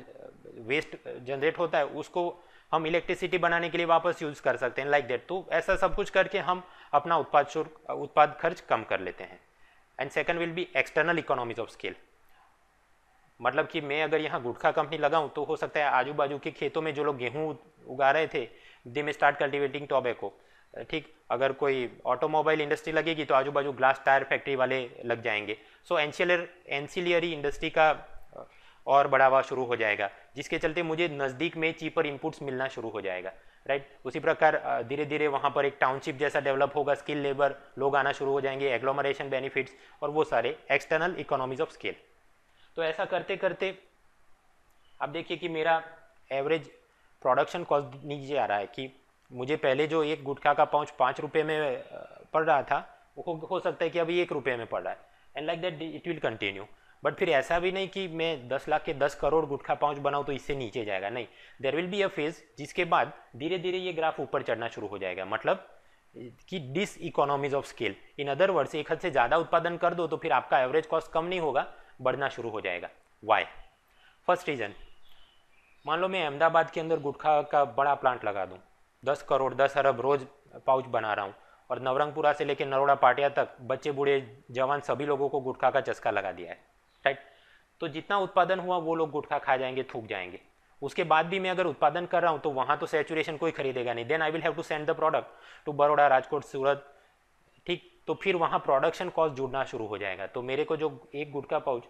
waste generate होता है उसको हम इलेक्ट्रिसिटी बनाने के लिए वापस यूज़ कर सकते हैं, लाइक दैट. तो ऐसा सब कुछ करके हम अपना उत्पाद खर्च कम कर लेते हैं. And second will be external economies of scale, मतलब कि मैं अगर यहाँ गुटखा कंपनी लगाऊँ तो हो सकता है आजू बाजू के खेतों में जो लोग गेहूँ उगा रहे थे दे में स्टार्ट कल्टिवेटिंग टोबैको, ठीक. अगर कोई ऑटोमोबाइल इंडस्ट्री लगेगी तो आजू बाजू ग्लास टायर फैक्ट्री वाले लग जाएंगे. सो एंसिलियरी इंडस्ट्री का और बढ़ावा शुरू हो जाएगा, जिसके चलते मुझे नज़दीक में चीपर इनपुट्स मिलना शुरू हो जाएगा, राइट. उसी प्रकार धीरे धीरे वहाँ पर एक टाउनशिप जैसा डेवलप होगा, स्किल लेबर लोग आना शुरू हो जाएंगे, एग्लोमरेशन बेनिफिट्स, और वो सारे एक्सटर्नल इकोनॉमीज ऑफ स्केल. तो ऐसा करते करते आप देखिए कि मेरा एवरेज प्रोडक्शन कॉस्ट नीचे आ रहा है, कि मुझे पहले जो एक गुटखा का पाउच 5 रुपये में पड़ रहा था हो सकता है कि अभी 1 रुपये में पड़ रहा है, and like that it will continue. But फिर ऐसा भी नहीं कि मैं 10 लाख के 10 करोड़ गुटखा पाउच बनाऊँ तो इससे नीचे जाएगा, नहीं. There will be a phase जिसके बाद धीरे धीरे ये ग्राफ ऊपर चढ़ना शुरू हो जाएगा, मतलब कि diseconomies of scale. In other words, एक हद से ज़्यादा उत्पादन कर दो तो फिर आपका एवरेज कॉस्ट कम नहीं होगा, बढ़ना शुरू हो जाएगा. वाई? फर्स्ट रीज़न, मान लो मैं अहमदाबाद के अंदर गुटखा का बड़ा प्लांट लगा दूँ, 10 करोड़ 10 अरब रोज पाउच बना रहा हूँ, और नवरंगपुरा से लेकर नरोड़ा पाटिया तक बच्चे बूढ़े जवान सभी लोगों को गुटखा का चस्का लगा दिया है, राइट. तो जितना उत्पादन हुआ वो लोग गुटखा खा जाएंगे, थूक जाएंगे. उसके बाद भी मैं अगर उत्पादन कर रहा हूँ तो वहाँ तो सैचुरेशन कोई खरीदेगा नहीं, then I will have to send the product to Baroda, Rajkot, Surat, ठीक. तो फिर वहाँ प्रोडक्शन कॉस्ट जुड़ना शुरू हो जाएगा. तो मेरे को जो एक गुटखा पाउच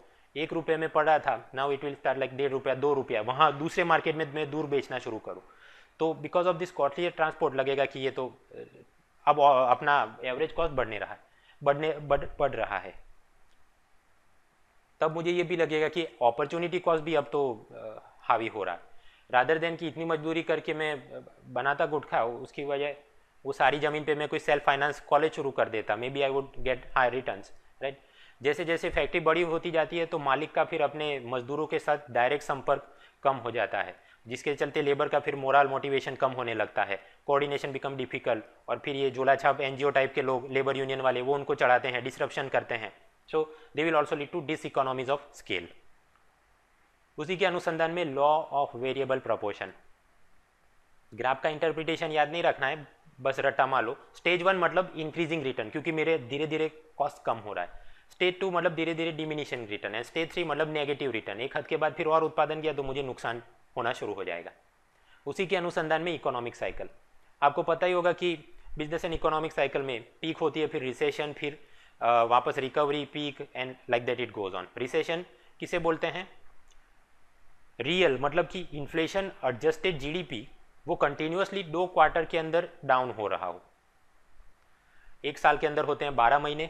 1 रुपये में पड़ रहा था, now it will start like 1.5 रुपया, 2 रुपया, वहाँ दूसरे मार्केट में मैं दूर बेचना शुरू करूँ तो because of this costly transport लगेगा कि ये तो अब अपना एवरेज कॉस्ट बढ़ रहा है. तब मुझे ये भी लगेगा कि अपॉर्चुनिटी कॉस्ट भी अब तो हावी हो रहा है, रादर देन कि इतनी मजदूरी करके मैं बनाता गुटखा, उसकी वजह वो सारी ज़मीन पे मैं कोई सेल्फ फाइनेंस कॉलेज शुरू कर देता, maybe I would get high returns, right. जैसे जैसे फैक्ट्री बड़ी होती जाती है तो मालिक का फिर अपने मजदूरों के साथ डायरेक्ट संपर्क कम हो जाता है, जिसके चलते लेबर का फिर मोरल मोटिवेशन कम होने लगता है, कोऑर्डिनेशन बिकम डिफिकल्ट, और फिर ये झोला छाप NGO टाइप के लोग लेबर यूनियन वाले वो उनको चढ़ाते हैं, डिसरप्शन करते हैं. So they will also lead to diseconomies of scale. उसी के अनुसंधान में law of variable proportion, graph का इंटरप्रिटेशन याद नहीं रखना है, बस रट्टा मालो. स्टेज 1 मतलब इंक्रीजिंग रिटर्न, क्योंकि मेरे धीरे धीरे कॉस्ट कम हो रहा है. स्टेज 2 मतलब धीरे धीरे डिमिनिशिंग रिटर्न है. स्टेज 3 मतलब नेगेटिव रिटर्न, एक हद के बाद फिर और उत्पादन किया तो मुझे नुकसान होना शुरू हो जाएगा. उसी के अनुसंधान में इकोनॉमिक साइकिल, आपको पता ही होगा कि बिजनेस एंड इकोनॉमिक साइकिल में पीक होती है, फिर रिसेशन, फिर वापस recovery, peak, and like that it goes on. Recession किसे बोलते हैं? रियल, मतलब कि इन्फ्लेशन एडजस्टेड GDP वो कंटिन्यूसली 2 क्वार्टर के अंदर डाउन हो रहा हो. एक साल के अंदर होते हैं 12 महीने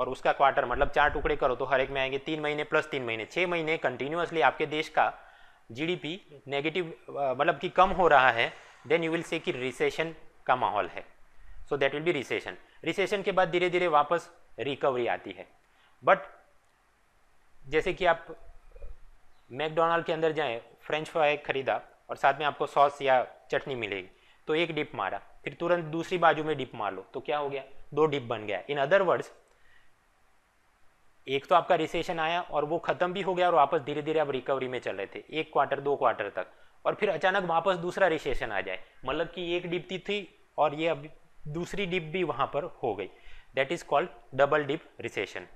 और उसका क्वार्टर मतलब 4 टुकड़े करो तो हर एक में आएंगे 3 महीने प्लस 3 महीने, 6 महीने कंटिन्यूसली आपके देश का GDP नेगेटिव मतलब कि कम हो रहा है, देन यू विल से कि रिसेशन का माहौल है. So that will be recession. Recession के बाद धीरे धीरे वापस रिकवरी आती है. बट जैसे कि आप मैकडोनाल्ड के अंदर जाएं, फ्रेंच फ्राई खरीदा और साथ में आपको सॉस या चटनी मिलेगी, तो एक डिप मारा फिर तुरंत दूसरी बाजू में डिप मार लो तो क्या हो गया? 2 डिप बन गया. इन अदर वर्ड्स, एक तो आपका रिसेशन आया और वो ख़त्म भी हो गया और वापस धीरे धीरे आप रिकवरी में चल रहे थे 1 क्वार्टर 2 क्वार्टर तक, और फिर अचानक वापस दूसरा रिसेशन आ जाए, मतलब कि 1 डिप थी और ये अब दूसरी डिप भी वहाँ पर हो गई, that is called double dip recession.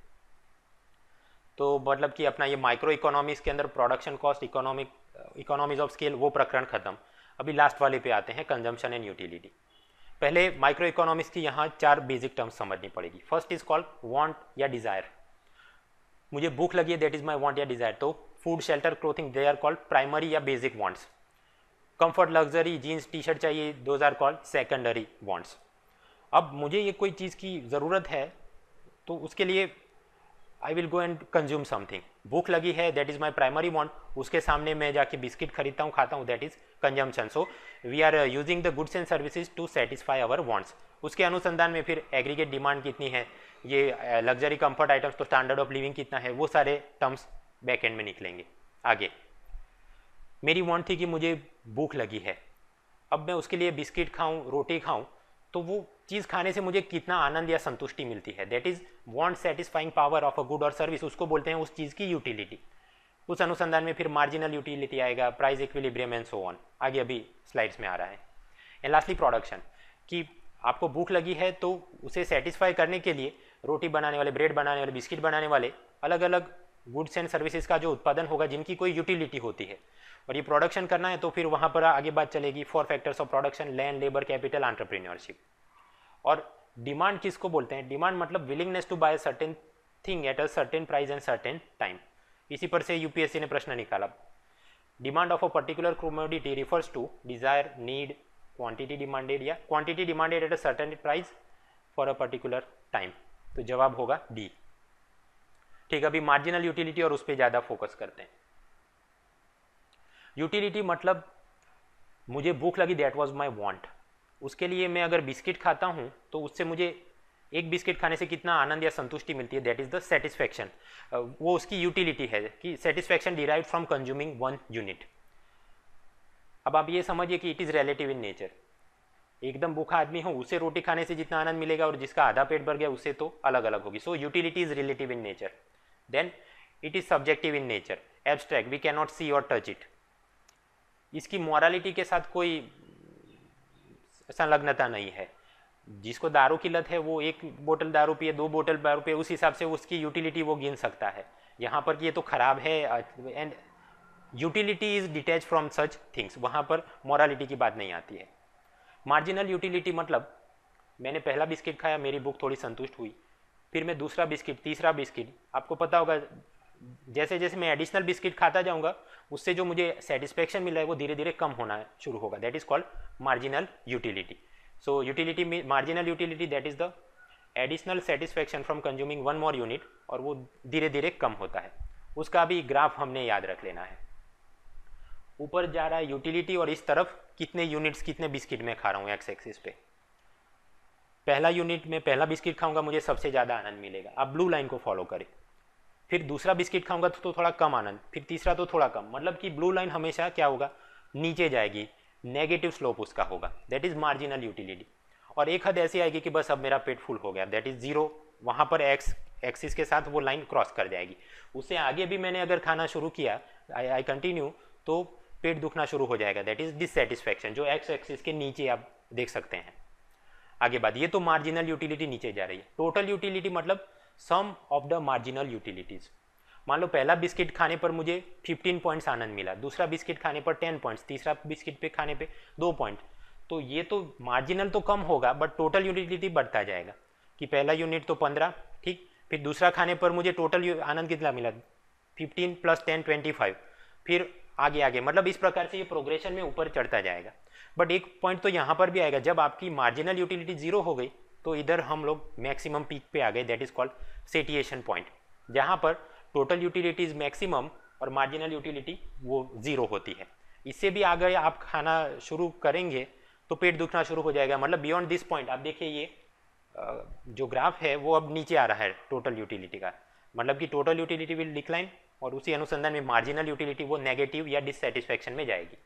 तो मतलब कि अपना ये माइक्रो इकोनॉमिक्स के अंदर production cost, economies of scale, वो प्रकरण खत्म। अभी लास्ट वाले पे आते हैं कंजम्पशन एंड यूटिलिटी। पहले माइक्रो इकोनॉमिक्स की यहाँ चार बेसिक टर्म्स समझनी पड़ेगी। फर्स्ट इज कॉल्ड वांट या डिज़ायर। मुझे भूख लगी है, दैट इज माय वांट या डिज़ायर। तो food, shelter, clothing, they are called primary या basic wants. Comfort, luxury, jeans, T shirt चाहिए, those are called secondary wants. अब मुझे ये कोई चीज़ की ज़रूरत है तो उसके लिए I will go and consume something. भूख लगी है, that is my primary want, उसके सामने मैं जाके बिस्किट खरीदता हूँ, खाता हूँ, that is consumption. So we are using the goods and services to satisfy our wants. उसके अनुसंधान में फिर एग्रीगेट डिमांड कितनी है, ये लग्जरी कंफर्ट आइटम्स तो स्टैंडर्ड ऑफ लिविंग कितना है, वो सारे टर्म्स बैक एंड में निकलेंगे। आगे मेरी वांट थी कि मुझे भूख लगी है, अब मैं उसके लिए बिस्किट खाऊँ, रोटी खाऊँ, तो वो चीज़ खाने से मुझे कितना आनंद या संतुष्टि मिलती है, that is want satisfying power of a good और सर्विस, उसको बोलते हैं उस चीज़ की यूटिलिटी। उस अनुसंधान में फिर मार्जिनल यूटिलिटी आएगा, price equilibrium and so on. आगे अभी स्लाइड्स में आ रहा है। एंड लास्टली प्रोडक्शन, कि आपको भूख लगी है तो उसे सेटिस्फाई करने के लिए रोटी बनाने वाले, ब्रेड बनाने वाले, बिस्किट बनाने वाले अलग अलग गुड्स एंड सर्विसेज का जो उत्पादन होगा जिनकी कोई यूटिलिटी होती है, और ये प्रोडक्शन करना है तो फिर वहाँ पर आगे बात चलेगी four factors of production, land, labour, capital, entrepreneurship. और डिमांड किसको बोलते हैं? डिमांड मतलब willingness to buy certain thing at a certain price and certain time. इसी पर से यूपीएससी ने प्रश्न निकाला, demand of a particular commodity refers to desire, need, quantity demanded या quantity demanded at a certain price for a particular time. तो जवाब होगा डी। ठीक, अभी मार्जिनल यूटिलिटी और उस पर ज़्यादा फोकस करते हैं। यूटिलिटी मतलब मुझे भूख लगी, दैट वाज माय वांट, उसके लिए मैं अगर बिस्किट खाता हूँ तो उससे मुझे एक बिस्किट खाने से कितना आनंद या संतुष्टि मिलती है, दैट इज़ द सेटिस्फैक्शन। वो उसकी यूटिलिटी है कि satisfaction derived from consuming one unit. अब आप ये समझिए कि it is relative in nature. एकदम भूखा आदमी हो उसे रोटी खाने से जितना आनंद मिलेगा और जिसका आधा पेट भर गया उसे तो अलग अलग होगी। So utility is relative in nature. Then it is subjective in nature, abstract, we can not see और टच इट। इसकी मोरालिटी के साथ कोई संलग्नता नहीं है। जिसको दारू की लत है वो एक बोतल दारू पिए, दो बोतल दारू पिए, उस हिसाब से उसकी यूटिलिटी वो गिन सकता है। यहाँ पर कि ये तो खराब है, and utility is detach from such things, वहाँ पर मोरालिटी की बात नहीं आती है। मार्जिनल यूटिलिटी मतलब मैंने पहला बिस्किट खाया, मेरी भूख थोड़ी संतुष्ट हुई, फिर मैं दूसरा बिस्किट, तीसरा बिस्किट, आपको पता होगा जैसे जैसे मैं एडिशनल बिस्किट खाता जाऊंगा उससे जो मुझे सेटिस्फेक्शन मिला है वो धीरे धीरे कम होना शुरू होगा, that is called marginal utility. So utility, marginal utility that is the additional satisfaction from consuming one more unit, और वो धीरे धीरे कम होता है। उसका भी ग्राफ हमने याद रख लेना है। ऊपर जा रहा है यूटिलिटी और इस तरफ कितने यूनिट्स, कितने बिस्किट मैं खा रहा हूँ, एक्स एक्सिस पे। पहला यूनिट में पहला बिस्किट खाऊंगा, मुझे सबसे ज़्यादा आनंद मिलेगा, आप ब्लू लाइन को फॉलो करें। फिर दूसरा बिस्किट खाऊंगा तो थोड़ा कम आनंद, फिर तीसरा तो थोड़ा कम, मतलब कि ब्लू लाइन हमेशा क्या होगा, नीचे जाएगी, नेगेटिव स्लोप उसका होगा, दैट इज़ मार्जिनल यूटिलिटी। और एक हद ऐसी आएगी कि बस अब मेरा पेट फुल हो गया, दैट इज़ ज़ीरो, वहाँ पर एक्स एक्सिस के साथ वो लाइन क्रॉस कर जाएगी। उससे आगे भी मैंने अगर खाना शुरू किया, आई कंटिन्यू, तो पेट दुखना शुरू हो जाएगा, दैट इज़ डिससेटिस्फैक्शन, जो एक्स एक्सिस के नीचे आप देख सकते हैं। आगे बात, ये तो मार्जिनल यूटिलिटी नीचे जा रही है। टोटल यूटिलिटी मतलब sum of the marginal utilities. मान लो पहला बिस्किट खाने पर मुझे 15 पॉइंट्स आनंद मिला, दूसरा बिस्किट खाने पर 10 पॉइंट्स, तीसरा बिस्किट पे खाने पे 2 पॉइंट, तो ये तो मार्जिनल तो कम होगा बट टोटल यूटिलिटी बढ़ता जाएगा कि पहला यूनिट तो 15, ठीक, फिर दूसरा खाने पर मुझे टोटल आनंद कितना मिला, 15 + 10 25, फिर आगे आगे, मतलब इस प्रकार से ये प्रोग्रेशन में ऊपर चढ़ता जाएगा। बट एक पॉइंट तो यहाँ पर भी आएगा, जब आपकी मार्जिनल यूटिलिटी जीरो हो गई तो इधर हम लोग मैक्सिमम पीक पे आ गए, that is called satiation point, जहाँ पर टोटल यूटिलिटी इज़ मैक्सिमम और मार्जिनल यूटिलिटी वो ज़ीरो होती है। इससे भी अगर आप खाना शुरू करेंगे तो पेट दुखना शुरू हो जाएगा, मतलब बियॉन्ड दिस पॉइंट। आप देखिए ये जो ग्राफ है वो अब नीचे आ रहा है टोटल यूटिलिटी का, मतलब कि टोटल यूटिलिटी विल डिक्लाइन, और उसी अनुसंधान में मार्जिनल यूटिलिटी वो नेगेटिव या डिससेटिस्फैक्शन में जाएगी।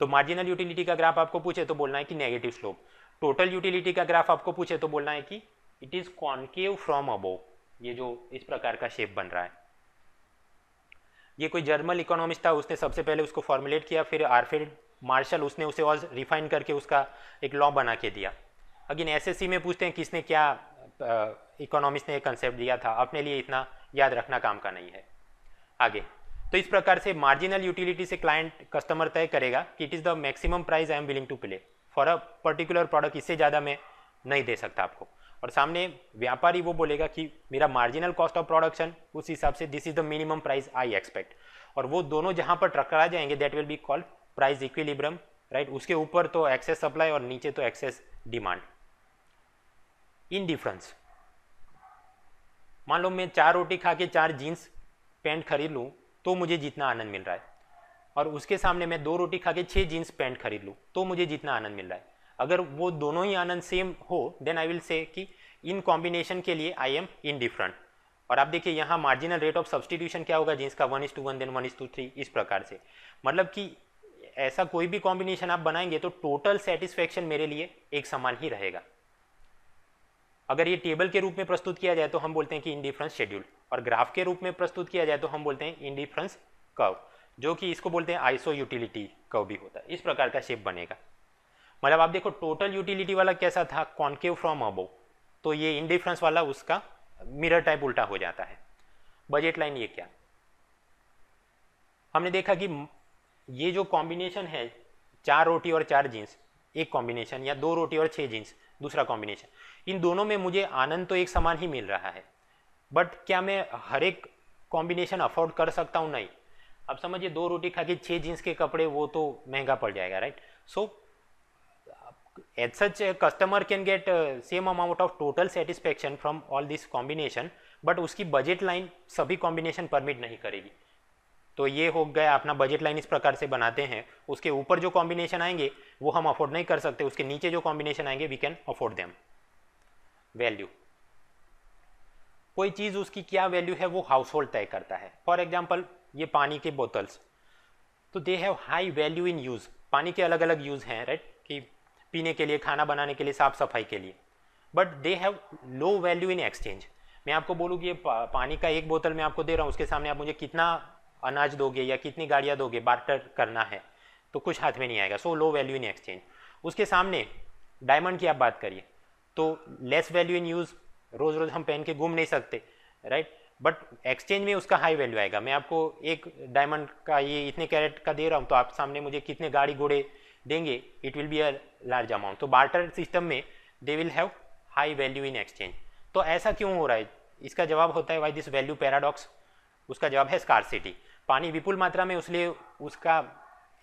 तो मार्जिनल यूटिलिटी का ग्राफ आपको पूछे तो बोलना है कि नेगेटिव स्लोप, टोटल यूटिलिटी का ग्राफ आपको पूछे तो बोलना है कि it is concave from above, ये जो इस प्रकार का शेप बन रहा है। ये कोई जर्मन इकोनॉमिस्ट था, उसने सबसे पहले उसको फॉर्मुलेट किया, फिर आल्फ्रेड मार्शल उसने उसे और रिफाइन करके उसका एक लॉ बना के दिया। अगेन एसएससी में पूछते हैं किसने क्या इकोनॉमिस्ट ने कंसेप्ट दिया था, अपने लिए इतना याद रखना काम का नहीं है। आगे तो इस प्रकार से मार्जिनल यूटिलिटी से क्लाइंट कस्टमर तय करेगा कि it is the maximum price I am willing to pay for a particular product, इससे ज़्यादा मैं नहीं दे सकता आपको। और सामने व्यापारी वो बोलेगा कि मेरा मार्जिनल कॉस्ट ऑफ प्रोडक्शन, उस हिसाब से this is the minimum price I expect, और वो दोनों जहाँ पर टकरा जाएंगे that will be called price equilibrium, right. उसके ऊपर तो एक्सेस सप्लाई और नीचे तो एक्सेस डिमांड। इनडिफरेंस, मान लो मैं 4 रोटी खा के 4 जीन्स पैंट खरीद लूँ तो मुझे जितना आनंद मिल रहा है, और उसके सामने मैं 2 रोटी खा के 6 जीन्स पैंट खरीद लूँ तो मुझे जितना आनंद मिल रहा है, अगर वो दोनों ही आनंद सेम हो देन आई विल से कि इन कॉम्बिनेशन के लिए आई एम इनडिफरेंट। और आप देखिए यहाँ मार्जिनल रेट ऑफ सब्सटीट्यूशन क्या होगा, जीन्स का 1:1 देन 1:3, इस प्रकार से। मतलब कि ऐसा कोई भी कॉम्बिनेशन आप बनाएंगे तो टोटल सेटिस्फैक्शन मेरे लिए एक समान ही रहेगा। अगर ये टेबल के रूप में प्रस्तुत किया जाए तो हम बोलते हैं कि इनडिफरेंस शेड्यूल, और ग्राफ के रूप में प्रस्तुत किया जाए तो हम बोलते हैं इनडिफरेंस कर्व, जो कि इसको बोलते हैं आइसो यूटिलिटी कर्व भी होता है। इस प्रकार का शेप बनेगा। मतलब आप देखो टोटल यूटिलिटी वाला कैसा था, कॉन्केव फ्रॉम अबो, तो ये इंडिफरेंस वाला उसका मिरर टाइप उल्टा हो जाता है। बजट लाइन, ये क्या हमने देखा कि ये जो कॉम्बिनेशन है 4 रोटी और 4 जीन्स एक कॉम्बिनेशन, या 2 रोटी और 6 जीन्स दूसरा कॉम्बिनेशन, इन दोनों में मुझे आनंद तो एक समान ही मिल रहा है, बट क्या मैं हर एक कॉम्बिनेशन अफोर्ड कर सकता हूँ? नहीं। अब समझिए 2 रोटी खा के 6 जीन्स के कपड़े, वो तो महंगा पड़ जाएगा, right. So as such a customer can get same amount of total satisfaction from all this combination, but उसकी budget line सभी combination permit नहीं करेगी। तो ये हो गया अपना budget line, इस प्रकार से बनाते हैं। उसके ऊपर जो combination आएंगे वो हम afford नहीं कर सकते, उसके नीचे जो combination आएंगे we can afford them। Value, कोई चीज़ उसकी क्या value है वो household तय करता है। For example ये पानी के bottles, तो they have high value in use। पानी के अलग अलग use हैं, right, कि पीने के लिए, खाना बनाने के लिए, साफ सफाई के लिए, but they have low value in exchange. मैं आपको बोलूँ कि ये पानी का एक बोतल मैं आपको दे रहा हूँ, उसके सामने आप मुझे कितना अनाज दोगे या कितनी गाड़ियाँ दोगे, बार्टर करना है तो कुछ हाथ में नहीं आएगा, सो लो वैल्यू इन एक्सचेंज। उसके सामने डायमंड की आप बात करिए तो लेस वैल्यू इन यूज़, रोज़ रोज़ हम पहन के घूम नहीं सकते, राइट, बट एक्सचेंज में उसका हाई वैल्यू आएगा। मैं आपको एक डायमंड का ये इतने कैरेट का दे रहा हूँ तो आप सामने मुझे कितने गाड़ी घोड़े देंगे, it will be a large amount. तो बार्टर सिस्टम में they will have high value in exchange. तो ऐसा क्यों हो रहा है? इसका जवाब होता है वाई दिस वैल्यू पैराडॉक्स, उसका जवाब है स्कार्सिटी। पानी विपुल मात्रा में, इसलिए उसका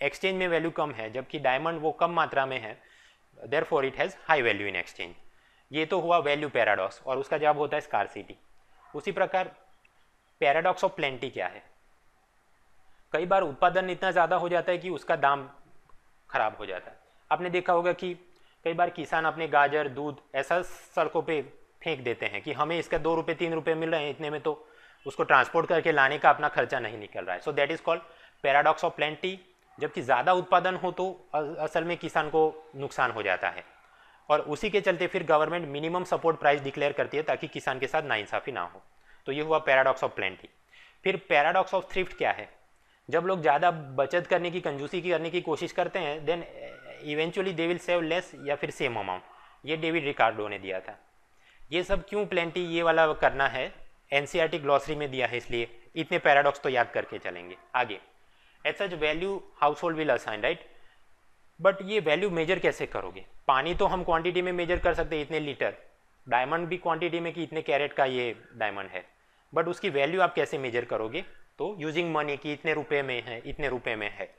एक्सचेंज में वैल्यू कम है, जबकि डायमंड वो कम मात्रा में है, therefore it has high value in exchange. ये तो हुआ वैल्यू पैराडॉक्स, और उसका जवाब होता है स्कार्सिटी। उसी प्रकार पैराडॉक्स ऑफ प्लेंटी क्या है? कई बार उत्पादन इतना ज़्यादा हो जाता है कि उसका दाम खराब हो जाता है। आपने देखा होगा कि कई बार किसान अपने गाजर, दूध ऐसा सड़कों पे फेंक देते हैं कि हमें इसका 2 रुपये 3 रुपये मिल रहे हैं, इतने में तो उसको ट्रांसपोर्ट करके लाने का अपना खर्चा नहीं निकल रहा है। So that is called paradox of plenty. जबकि ज़्यादा उत्पादन हो तो असल में किसान को नुकसान हो जाता है, और उसी के चलते फिर government minimum support price declare करती है ताकि किसान के साथ नाइंसाफ़ी ना हो। तो ये हुआ पैराडॉक्स ऑफ प्लेंटी। फिर पैराडॉक्स ऑफ थ्रिफ्ट क्या है? जब लोग ज़्यादा बचत करने की, कंजूसी की करने की कोशिश करते हैं then eventually they will save less या फिर सेम अमाउंट। ये डेविड रिकार्डो ने दिया था। ये सब क्यों प्लेंटी ये वाला करना है, एनसीईआरटी ग्लॉसरी में दिया है, इसलिए इतने पैराडॉक्स तो याद करके चलेंगे। आगे as such value household will assign, right, but ये वैल्यू मेजर कैसे करोगे? पानी तो हम क्वांटिटी में मेजर कर सकते हैं, इतने लीटर, डायमंड भी क्वांटिटी में कि इतने कैरेट का ये डायमंड है, बट उसकी वैल्यू आप कैसे मेजर करोगे? तो यूजिंग मनी कि इतने रुपए में है, इतने रुपए में है,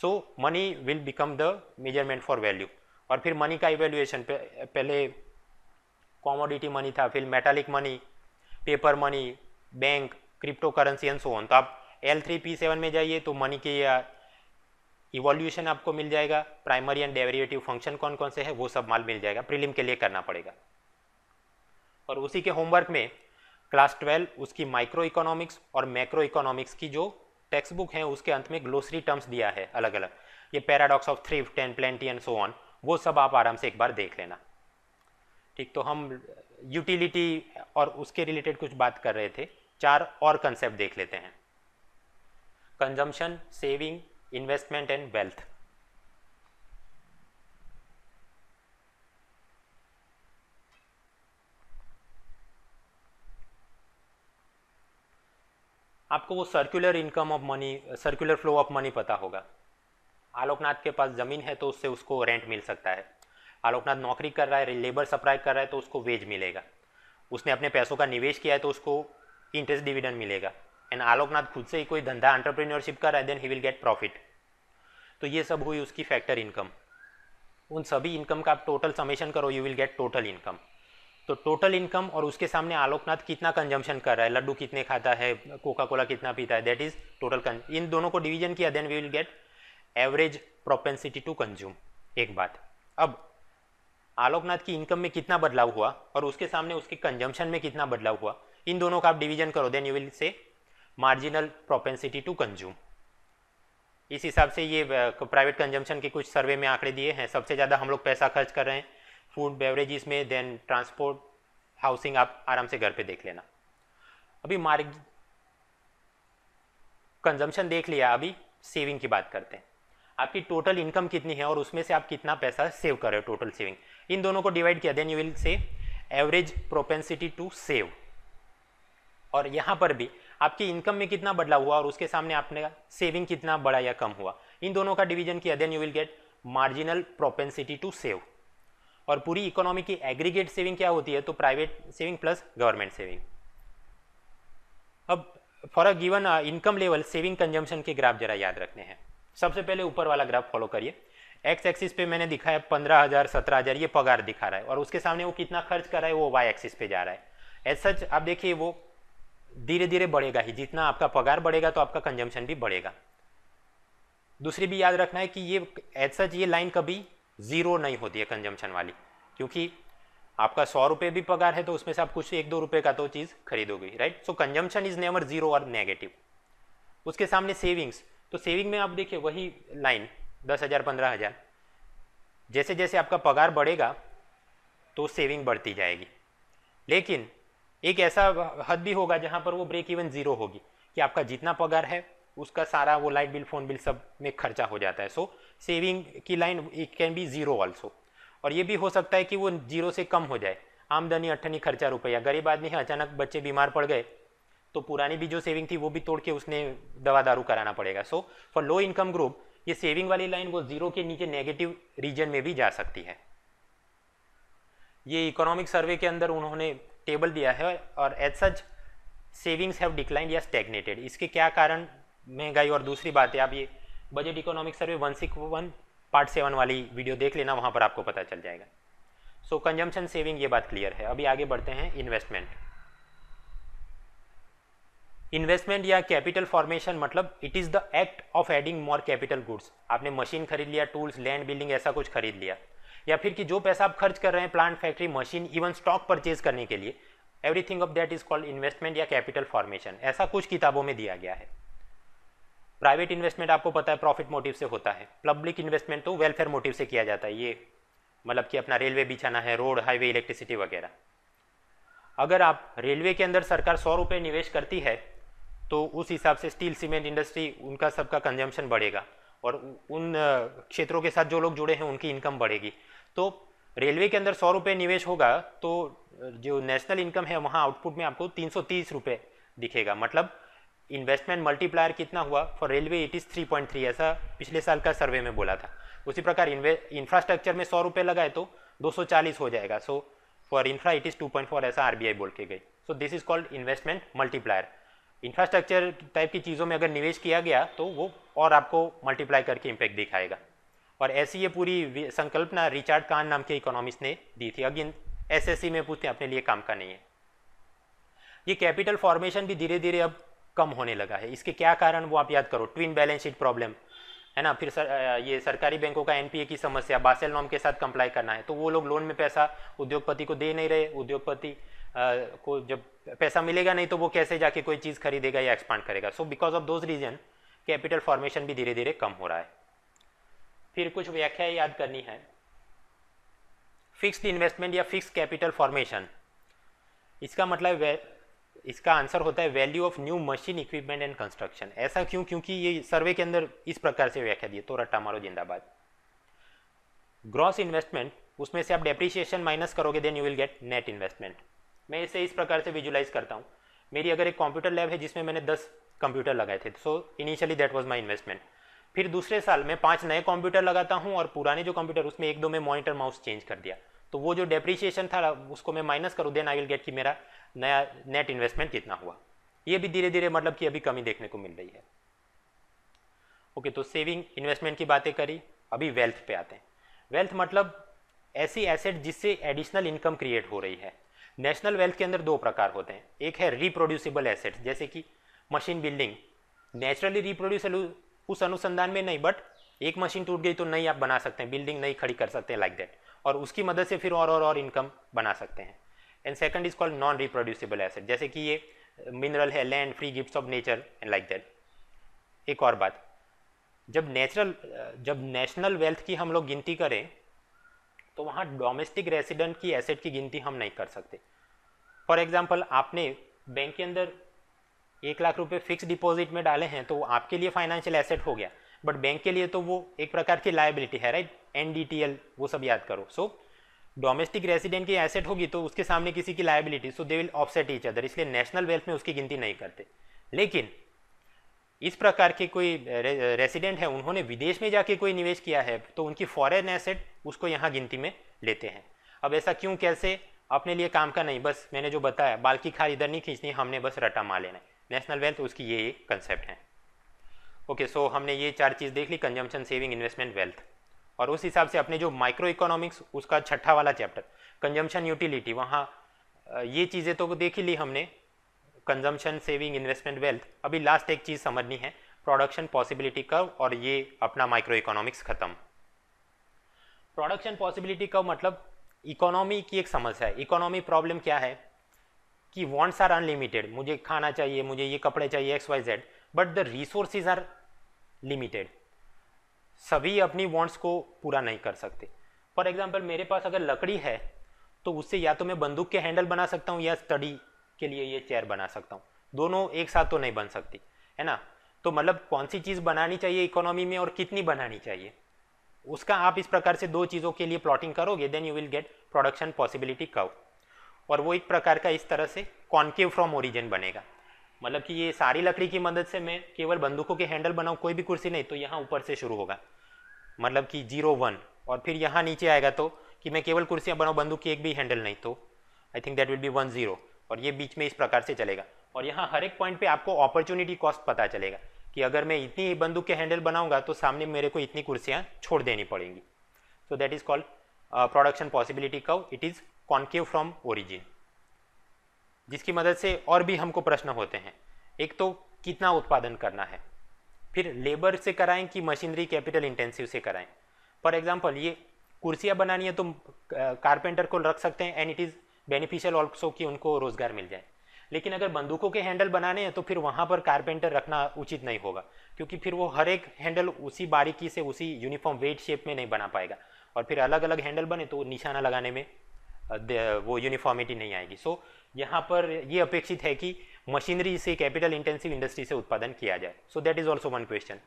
so money will become the measurement for value. और फिर मनी का इवेल्युएशन, पहले कॉमोडिटी मनी था, फिर metallic money, paper money, bank, crypto currency and so on. तो आप L3P7 में जाइए तो मनी के इवोल्यूशन आपको मिल जाएगा, प्राइमरी एंड डेरिवेटिव फंक्शन कौन कौन से है वो सब माल मिल जाएगा, प्रीलिम के लिए करना पड़ेगा। और उसी के होमवर्क में क्लास 12 उसकी माइक्रो इकोनॉमिक्स और मैक्रो इकोनॉमिक्स की जो टेक्स्ट बुक है उसके अंत में ग्लोसरी टर्म्स दिया है अलग अलग, ये paradox of thrift and plenty and so on, वो सब आप आराम से एक बार देख लेना, ठीक। तो हम यूटिलिटी और उसके रिलेटेड कुछ बात कर रहे थे। 4 और कंसेप्ट देख लेते हैं, consumption, saving, investment and wealth. आपको वो circular income of money, circular flow of money पता होगा। आलोकनाथ के पास ज़मीन है तो उससे उसको रेंट मिल सकता है, आलोकनाथ नौकरी कर रहा है, लेबर सप्लाई कर रहा है तो उसको वेज मिलेगा, उसने अपने पैसों का निवेश किया है तो उसको इंटरेस्ट डिविडेंड मिलेगा। एंड आलोकनाथ खुद से ही कोई धंधा एंटरप्रेन्योरशिप कर रहा है, then he will get profit. तो ये सब हुई उसकी फैक्टर इनकम। उन सभी इनकम का आप टोटल समेशन करो, you will get total income. तो टोटल इनकम और उसके सामने आलोकनाथ कितना कंजम्पशन कर रहा है, लड्डू कितने खाता है, कोका कोला कितना पीता है, दैट इज टोटल। इन दोनों को डिवीजन किया, then we will get average propensity to consume. एक बात, अब आलोकनाथ की इनकम में कितना बदलाव हुआ और उसके सामने उसके कंजम्पशन में कितना बदलाव हुआ, इन दोनों का आप डिवीजन करो, देन यू विल से मार्जिनल प्रोपेंसिटी टू कंज्यूम। इस हिसाब से ये प्राइवेट कंजम्पशन के कुछ सर्वे में आंकड़े दिए हैं। सबसे ज़्यादा हम लोग पैसा खर्च कर रहे हैं फूड बेवरेजेस में, देन ट्रांसपोर्ट, हाउसिंग। आप आराम से घर पे देख लेना। अभी मार्जिन कंजम्पशन देख लिया, अभी सेविंग की बात करते हैं। आपकी टोटल इनकम कितनी है और उसमें से आप कितना पैसा सेव कर रहे हो, टोटल सेविंग। इन दोनों को डिवाइड किया, देन यू विल से एवरेज प्रोपेंसिटी टू सेव। और यहाँ पर भी आपकी इनकम में कितना बदलाव हुआ और उसके सामने आपने सेविंग कितना बड़ा या कम हुआ, इन दोनों का डिवीजन किया, then you will get marginal propensity to save. और पूरी इकोनॉमी की एग्रीगेट सेविंग क्या होती है, तो private saving plus government saving. अब for a given income level saving consumption के ग्राफ जरा याद रखने हैं। सबसे पहले ऊपर वाला ग्राफ फॉलो करिए। एक्स एक्सिस पे मैंने दिखाया 15,000, 17,000 ये पगार दिखा रहा है और उसके सामने वो कितना खर्च कर रहा है वो वाई एक्सिस पे जा रहा है। एज सच आप देखिए वो धीरे धीरे बढ़ेगा ही, जितना आपका पगार बढ़ेगा तो आपका कंजम्पशन भी बढ़ेगा। दूसरी भी याद रखना है कि ये एज सच ये लाइन कभी जीरो नहीं होती है कंजम्पशन वाली, क्योंकि आपका 100 रुपये भी पगार है तो उसमें से आप कुछ 1-2 रुपये का तो चीज़ खरीदोगे, right. So consumption is never zero और नेगेटिव। उसके सामने सेविंग्स, तो सेविंग में आप देखिए वही लाइन 10,000, 15,000, जैसे जैसे आपका पगार बढ़ेगा तो सेविंग बढ़ती जाएगी। लेकिन एक ऐसा हद भी होगा जहाँ पर वो ब्रेक इवन जीरो होगी कि आपका जितना पगार है उसका सारा वो लाइट बिल, फ़ोन बिल सब में खर्चा हो जाता है। सो सेविंग की line it can be zero also. और ये भी हो सकता है कि वो जीरो से कम हो जाए। आमदनी अठनी खर्चा रुपया, गरीब आदमी है, अचानक बच्चे बीमार पड़ गए तो पुरानी भी जो सेविंग थी वो भी तोड़ के उसने दवा दारू कराना पड़ेगा। So for low income group ये सेविंग वाली लाइन वो जीरो के नीचे नेगेटिव रीजन में भी जा सकती है। ये इकोनॉमिक सर्वे के अंदर उन्होंने टेबल दिया है। और as such savings have declined या स्टैग्नेटेड, इसके क्या कारण, महंगाई और दूसरी बातें। आप ये बजट इकोनॉमिक सर्वे 161 पार्ट 7 वाली वीडियो देख लेना, वहाँ पर आपको पता चल जाएगा। सो कंजम्पशन सेविंग ये बात क्लियर है। अभी आगे बढ़ते हैं इन्वेस्टमेंट। इन्वेस्टमेंट या कैपिटल फॉर्मेशन मतलब it is the act of adding more capital goods. आपने मशीन खरीद लिया, टूल्स, लैंड, बिल्डिंग ऐसा कुछ खरीद लिया, या फिर कि जो पैसा आप खर्च कर रहे हैं plant, factory, machine, even stock purchase करने के लिए, everything of that is called investment या कैपिटल फॉर्मेशन। ऐसा कुछ किताबों में दिया गया है। प्राइवेट इन्वेस्टमेंट आपको पता है प्रॉफिट मोटिव से होता है, पब्लिक इन्वेस्टमेंट तो वेलफेयर मोटिव से किया जाता है। ये मतलब कि अपना रेलवे बिछाना है, रोड, हाईवे, इलेक्ट्रिसिटी वगैरह। अगर आप रेलवे के अंदर सरकार 100 रुपये निवेश करती है तो उस हिसाब से स्टील, सीमेंट इंडस्ट्री उनका सबका कंजम्पशन बढ़ेगा और उन क्षेत्रों के साथ जो लोग जुड़े हैं उनकी इनकम बढ़ेगी। तो रेलवे के अंदर 100 रुपये निवेश होगा तो जो नेशनल इनकम है वहाँ आउटपुट में आपको 330 रुपये दिखेगा। मतलब इन्वेस्टमेंट मल्टीप्लायर कितना हुआ, फॉर रेलवे इट इज़ 3.3, ऐसा पिछले साल का सर्वे में बोला था। उसी प्रकार इंफ्रास्ट्रक्चर में 100 रुपये लगाए तो 240 हो जाएगा। So for infra it is 2.4, ऐसा आरबीआई बोल के गई। So this is called investment multiplier. Infrastructure type की चीज़ों में अगर निवेश किया गया तो वो और आपको मल्टीप्लाई करके इम्पैक्ट दिखाएगा। और ऐसी ये पूरी संकल्पना रिचार्ड कान नाम के इकोनॉमिस्ट ने दी थी। अगेन एसएससी में पूछते हैं, अपने लिए काम का नहीं है। ये कैपिटल फॉर्मेशन भी धीरे धीरे अब कम होने लगा है। इसके क्या कारण वो आप याद करो, ट्विन बैलेंस शीट प्रॉब्लम है ना, फिर ये सरकारी बैंकों का एनपीए की समस्या, बासेल नॉर्म के साथ कंप्लाई करना है तो वो लोग लोन में पैसा उद्योगपति को दे नहीं रहे। उद्योगपति को जब पैसा मिलेगा नहीं तो वो कैसे जाके कोई चीज़ खरीदेगा या एक्सपांड करेगा। So because of those reason capital formation भी धीरे धीरे कम हो रहा है। फिर कुछ व्याख्या याद करनी है। फिक्स्ड इन्वेस्टमेंट या फिक्स्ड कैपिटल फॉर्मेशन, इसका मतलब, इसका आंसर होता है value of new machine, equipment and construction. ऐसा क्यों? क्योंकि ये सर्वे के अंदर इस प्रकार से व्याख्या दी, तो रट्टा मारो जिंदाबाद। ग्रॉस इन्वेस्टमेंट, उसमें से आप डेप्रिसिएशन माइनस करोगे, then you will get net investment. मैं इसे इस प्रकार से विजुलाइज करता हूँ। मेरी अगर एक कंप्यूटर लैब है जिसमें मैंने 10 कंप्यूटर लगाए थे, so initially that was my investment. फिर दूसरे साल मैं 5 नए कंप्यूटर लगाता हूँ और पुराने जो कंप्यूटर उसमें 1-2 में मॉनिटर माउस चेंज कर दिया, तो वो जो डेप्रीशिएशन था उसको मैं माइनस करूँ, देन आई विल गेट कि मेरा नया नेट इन्वेस्टमेंट कितना हुआ। ये भी धीरे धीरे मतलब कि अभी कमी देखने को मिल रही है। ओके, तो सेविंग इन्वेस्टमेंट की बातें करी, अभी वेल्थ पे आते हैं। वेल्थ मतलब ऐसी एसेट जिससे एडिशनल इनकम क्रिएट हो रही है। नेशनल वेल्थ के अंदर 2 प्रकार होते हैं, एक है रिप्रोड्यूसिबल एसेट्स जैसे कि मशीन बिल्डिंग नेचुरली रिप्रोड्यूस उस अनुसंधान में नहीं, बट एक मशीन टूट गई तो नई आप बना सकते हैं, बिल्डिंग नई खड़ी कर सकते हैं लाइक दैट, और उसकी मदद से फिर और इनकम बना सकते हैं। And second is called non reproducible asset जैसे कि ये मिनरल है, land, free gifts of nature and like that. एक और बात, जब नेशनल वेल्थ की हम लोग गिनती करें तो वहाँ डोमेस्टिक रेसिडेंट की एसेट की गिनती हम नहीं कर सकते। फॉर एग्जाम्पल, आपने बैंक के अंदर 1 लाख रुपये फिक्स डिपॉजिट में डाले हैं तो वो आपके लिए फाइनेंशियल एसेट हो गया, बट बैंक के लिए तो वो एक प्रकार की लायबिलिटी है, राइट, एनडीटीएल वो सब याद करो। सो डोमेस्टिक रेसिडेंट की एसेट होगी तो उसके सामने किसी की liability, so they will offset each other, इसलिए नेशनल वेल्थ में उसकी गिनती नहीं करते। लेकिन इस प्रकार के कोई रेसिडेंट है, उन्होंने विदेश में जाके कोई निवेश किया है तो उनकी फॉरेन एसेट उसको यहाँ गिनती में लेते हैं। अब ऐसा क्यों, कैसे, अपने लिए काम का नहीं, बस मैंने जो बताया बाल की खार इधर नहीं खींचनी, हमने बस रटा मार लेना है। नेशनल वेल्थ उसकी ये कंसेप्ट है। ओके, सो हमने ये 4 चीज़ देख ली, कंजम्पशन, सेविंग, इन्वेस्टमेंट, वेल्थ, और उस हिसाब से अपने जो माइक्रो इकोनॉमिक्स उसका 6ठा वाला चैप्टर कंजम्पशन यूटिलिटी, वहाँ ये चीज़ें तो देख ही ली हमने, कंजम्पशन, सेविंग, इन्वेस्टमेंट, वेल्थ। अभी लास्ट एक चीज़ समझनी है, प्रोडक्शन पॉसिबिलिटी कर्व, और ये अपना माइक्रो इकोनॉमिक्स खत्म। प्रोडक्शन पॉसिबिलिटी कर्व मतलब इकोनॉमी की एक समस्या है। इकोनॉमी प्रॉब्लम क्या है कि वांट्स आर अनलिमिटेड, मुझे खाना चाहिए, मुझे ये कपड़े चाहिए, XYZ, but the resources are limited, सभी अपनी वांट्स को पूरा नहीं कर सकते। फॉर एग्जाम्पल, मेरे पास अगर लकड़ी है तो उससे या तो मैं बंदूक के हैंडल बना सकता हूँ या स्टडी के लिए ये चेयर बना सकता हूँ, दोनों एक साथ तो नहीं बन सकती, है ना। तो मतलब कौन सी चीज़ बनानी चाहिए इकोनॉमी में और कितनी बनानी चाहिए, उसका आप इस प्रकार से 2 चीज़ों के लिए प्लॉटिंग करोगे, then you will get production possibility curve, और वो एक प्रकार का इस तरह से कॉन्केव फ्रॉम ओरिजिन बनेगा। मतलब कि ये सारी लकड़ी की मदद से मैं केवल बंदूकों के हैंडल बनाऊँ, कोई भी कुर्सी नहीं, तो यहाँ ऊपर से शुरू होगा, मतलब कि 0-1, और फिर यहाँ नीचे आएगा तो कि मैं केवल कुर्सियाँ बनाऊँ, बंदूक की एक भी हैंडल नहीं, तो I think that will be 1-0, और ये बीच में इस प्रकार से चलेगा। और यहाँ हर एक पॉइंट पे आपको अपॉर्चुनिटी कॉस्ट पता चलेगा कि अगर मैं इतनी बंदूक के हैंडल बनाऊंगा तो सामने मेरे को इतनी कुर्सियाँ छोड़ देनी पड़ेंगी। So that is called production possibility curve, it is concave from origin, जिसकी मदद से और भी हमको प्रश्न होते हैं। एक तो कितना उत्पादन करना है, फिर लेबर से कराएं कि मशीनरी कैपिटल इंटेंसिव से कराएं। फॉर एग्जाम्पल, ये कुर्सियाँ बनानी है तो कारपेंटर को रख सकते हैं, and it is beneficial also कि उनको रोजगार मिल जाए। लेकिन अगर बंदूकों के हैंडल बनाने हैं तो फिर वहाँ पर कारपेंटर रखना उचित नहीं होगा, क्योंकि फिर वो हर एक हैंडल उसी बारीकी से उसी यूनिफॉर्म वेट शेप में नहीं बना पाएगा, और फिर अलग अलग हैंडल बने तो निशाना लगाने में वो यूनिफॉर्मिटी नहीं आएगी। सो यहाँ पर ये अपेक्षित है कि मशीनरी से, कैपिटल इंटेंसिव इंडस्ट्री से उत्पादन किया जाए। So that is also one question.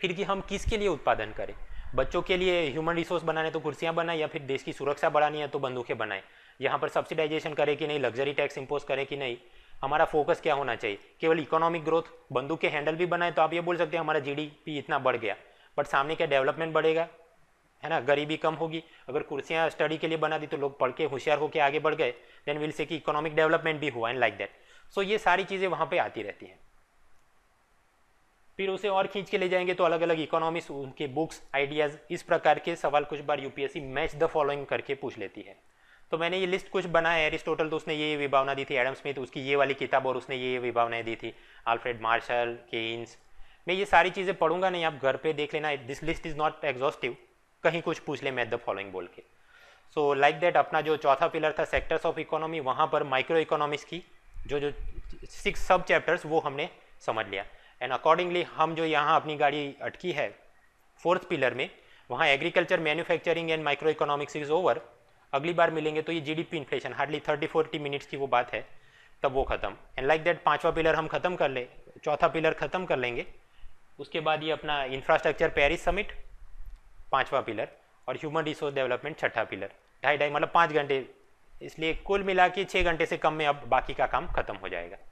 फिर कि हम किसके लिए उत्पादन करें, बच्चों के लिए ह्यूमन रिसोर्स बनाने तो कुर्सियाँ बनाएं, या फिर देश की सुरक्षा बढ़ानी है तो बंदूकें बनाएं, यहाँ पर सब्सिडाइजेशन करें कि नहीं, लग्जरी टैक्स इंपोज करें कि नहीं, हमारा फोकस क्या होना चाहिए। केवल इकोनॉमिक ग्रोथ, बंदूक के हैंडल भी बनाएं तो आप ये बोल सकते हैं हमारा GDP इतना बढ़ गया, बट सामने क्या डेवलपमेंट बढ़ेगा, है ना, गरीबी कम होगी। अगर कुर्सियाँ स्टडी के लिए बना दी तो लोग पढ़ के होशियार होकर आगे बढ़ गए, देन विल से कि इकोनॉमिक डेवलपमेंट भी हुआ, एंड लाइक दैट। सो ये सारी चीज़ें वहाँ पर आती रहती हैं। फिर उसे और खींच के ले जाएंगे तो अलग अलग इकोनॉमिक्स, उनके बुक्स, आइडियाज़, इस प्रकार के सवाल कुछ बार UPSC मैच द फॉलोइंग करके पूछ लेती है। तो मैंने ये लिस्ट कुछ बनाया है। एरिस्टोटल तो उसने ये विभावना दी थी, एडम स्मिथ उसकी ये वाली किताब और उसने ये विभावनाएं दी थी, अल्फ्रेड मार्शल, केन्स। मैं ये सारी चीज़ें पढ़ूंगा नहीं, आप घर पे देख लेना, this list is not exhaustive, कहीं कुछ पूछ ले मैच द फॉलोइंग बोल के। सो लाइक दैट अपना जो चौथा पिलर था सेक्टर्स ऑफ इकोनॉमी, वहाँ पर माइक्रो इकोनॉमिक्स की जो 6 सब चैप्टर्स वो हमने समझ लिया। एंड अकॉर्डिंगली हम जो यहाँ अपनी गाड़ी अटकी है 4th पिलर में, वहाँ agriculture, manufacturing and micro economics is over. अगली बार मिलेंगे तो ये GDP इन्फ्लेशन, हार्डली 30-40 मिनट्स की वो बात है, तब वो ख़त्म। एंड लाइक दैट 5वां पिलर हम ख़त्म कर ले, 4था पिलर ख़त्म कर लेंगे, उसके बाद ये अपना इंफ्रास्ट्रक्चर पेरिस समिट 5वां पिलर, और ह्यूमन रिसोर्स डेवलपमेंट 6ठा पिलर। 2.5 मतलब 5 घंटे, इसलिए कुल मिला के 6 घंटे से कम में अब बाकी का काम खत्म हो जाएगा।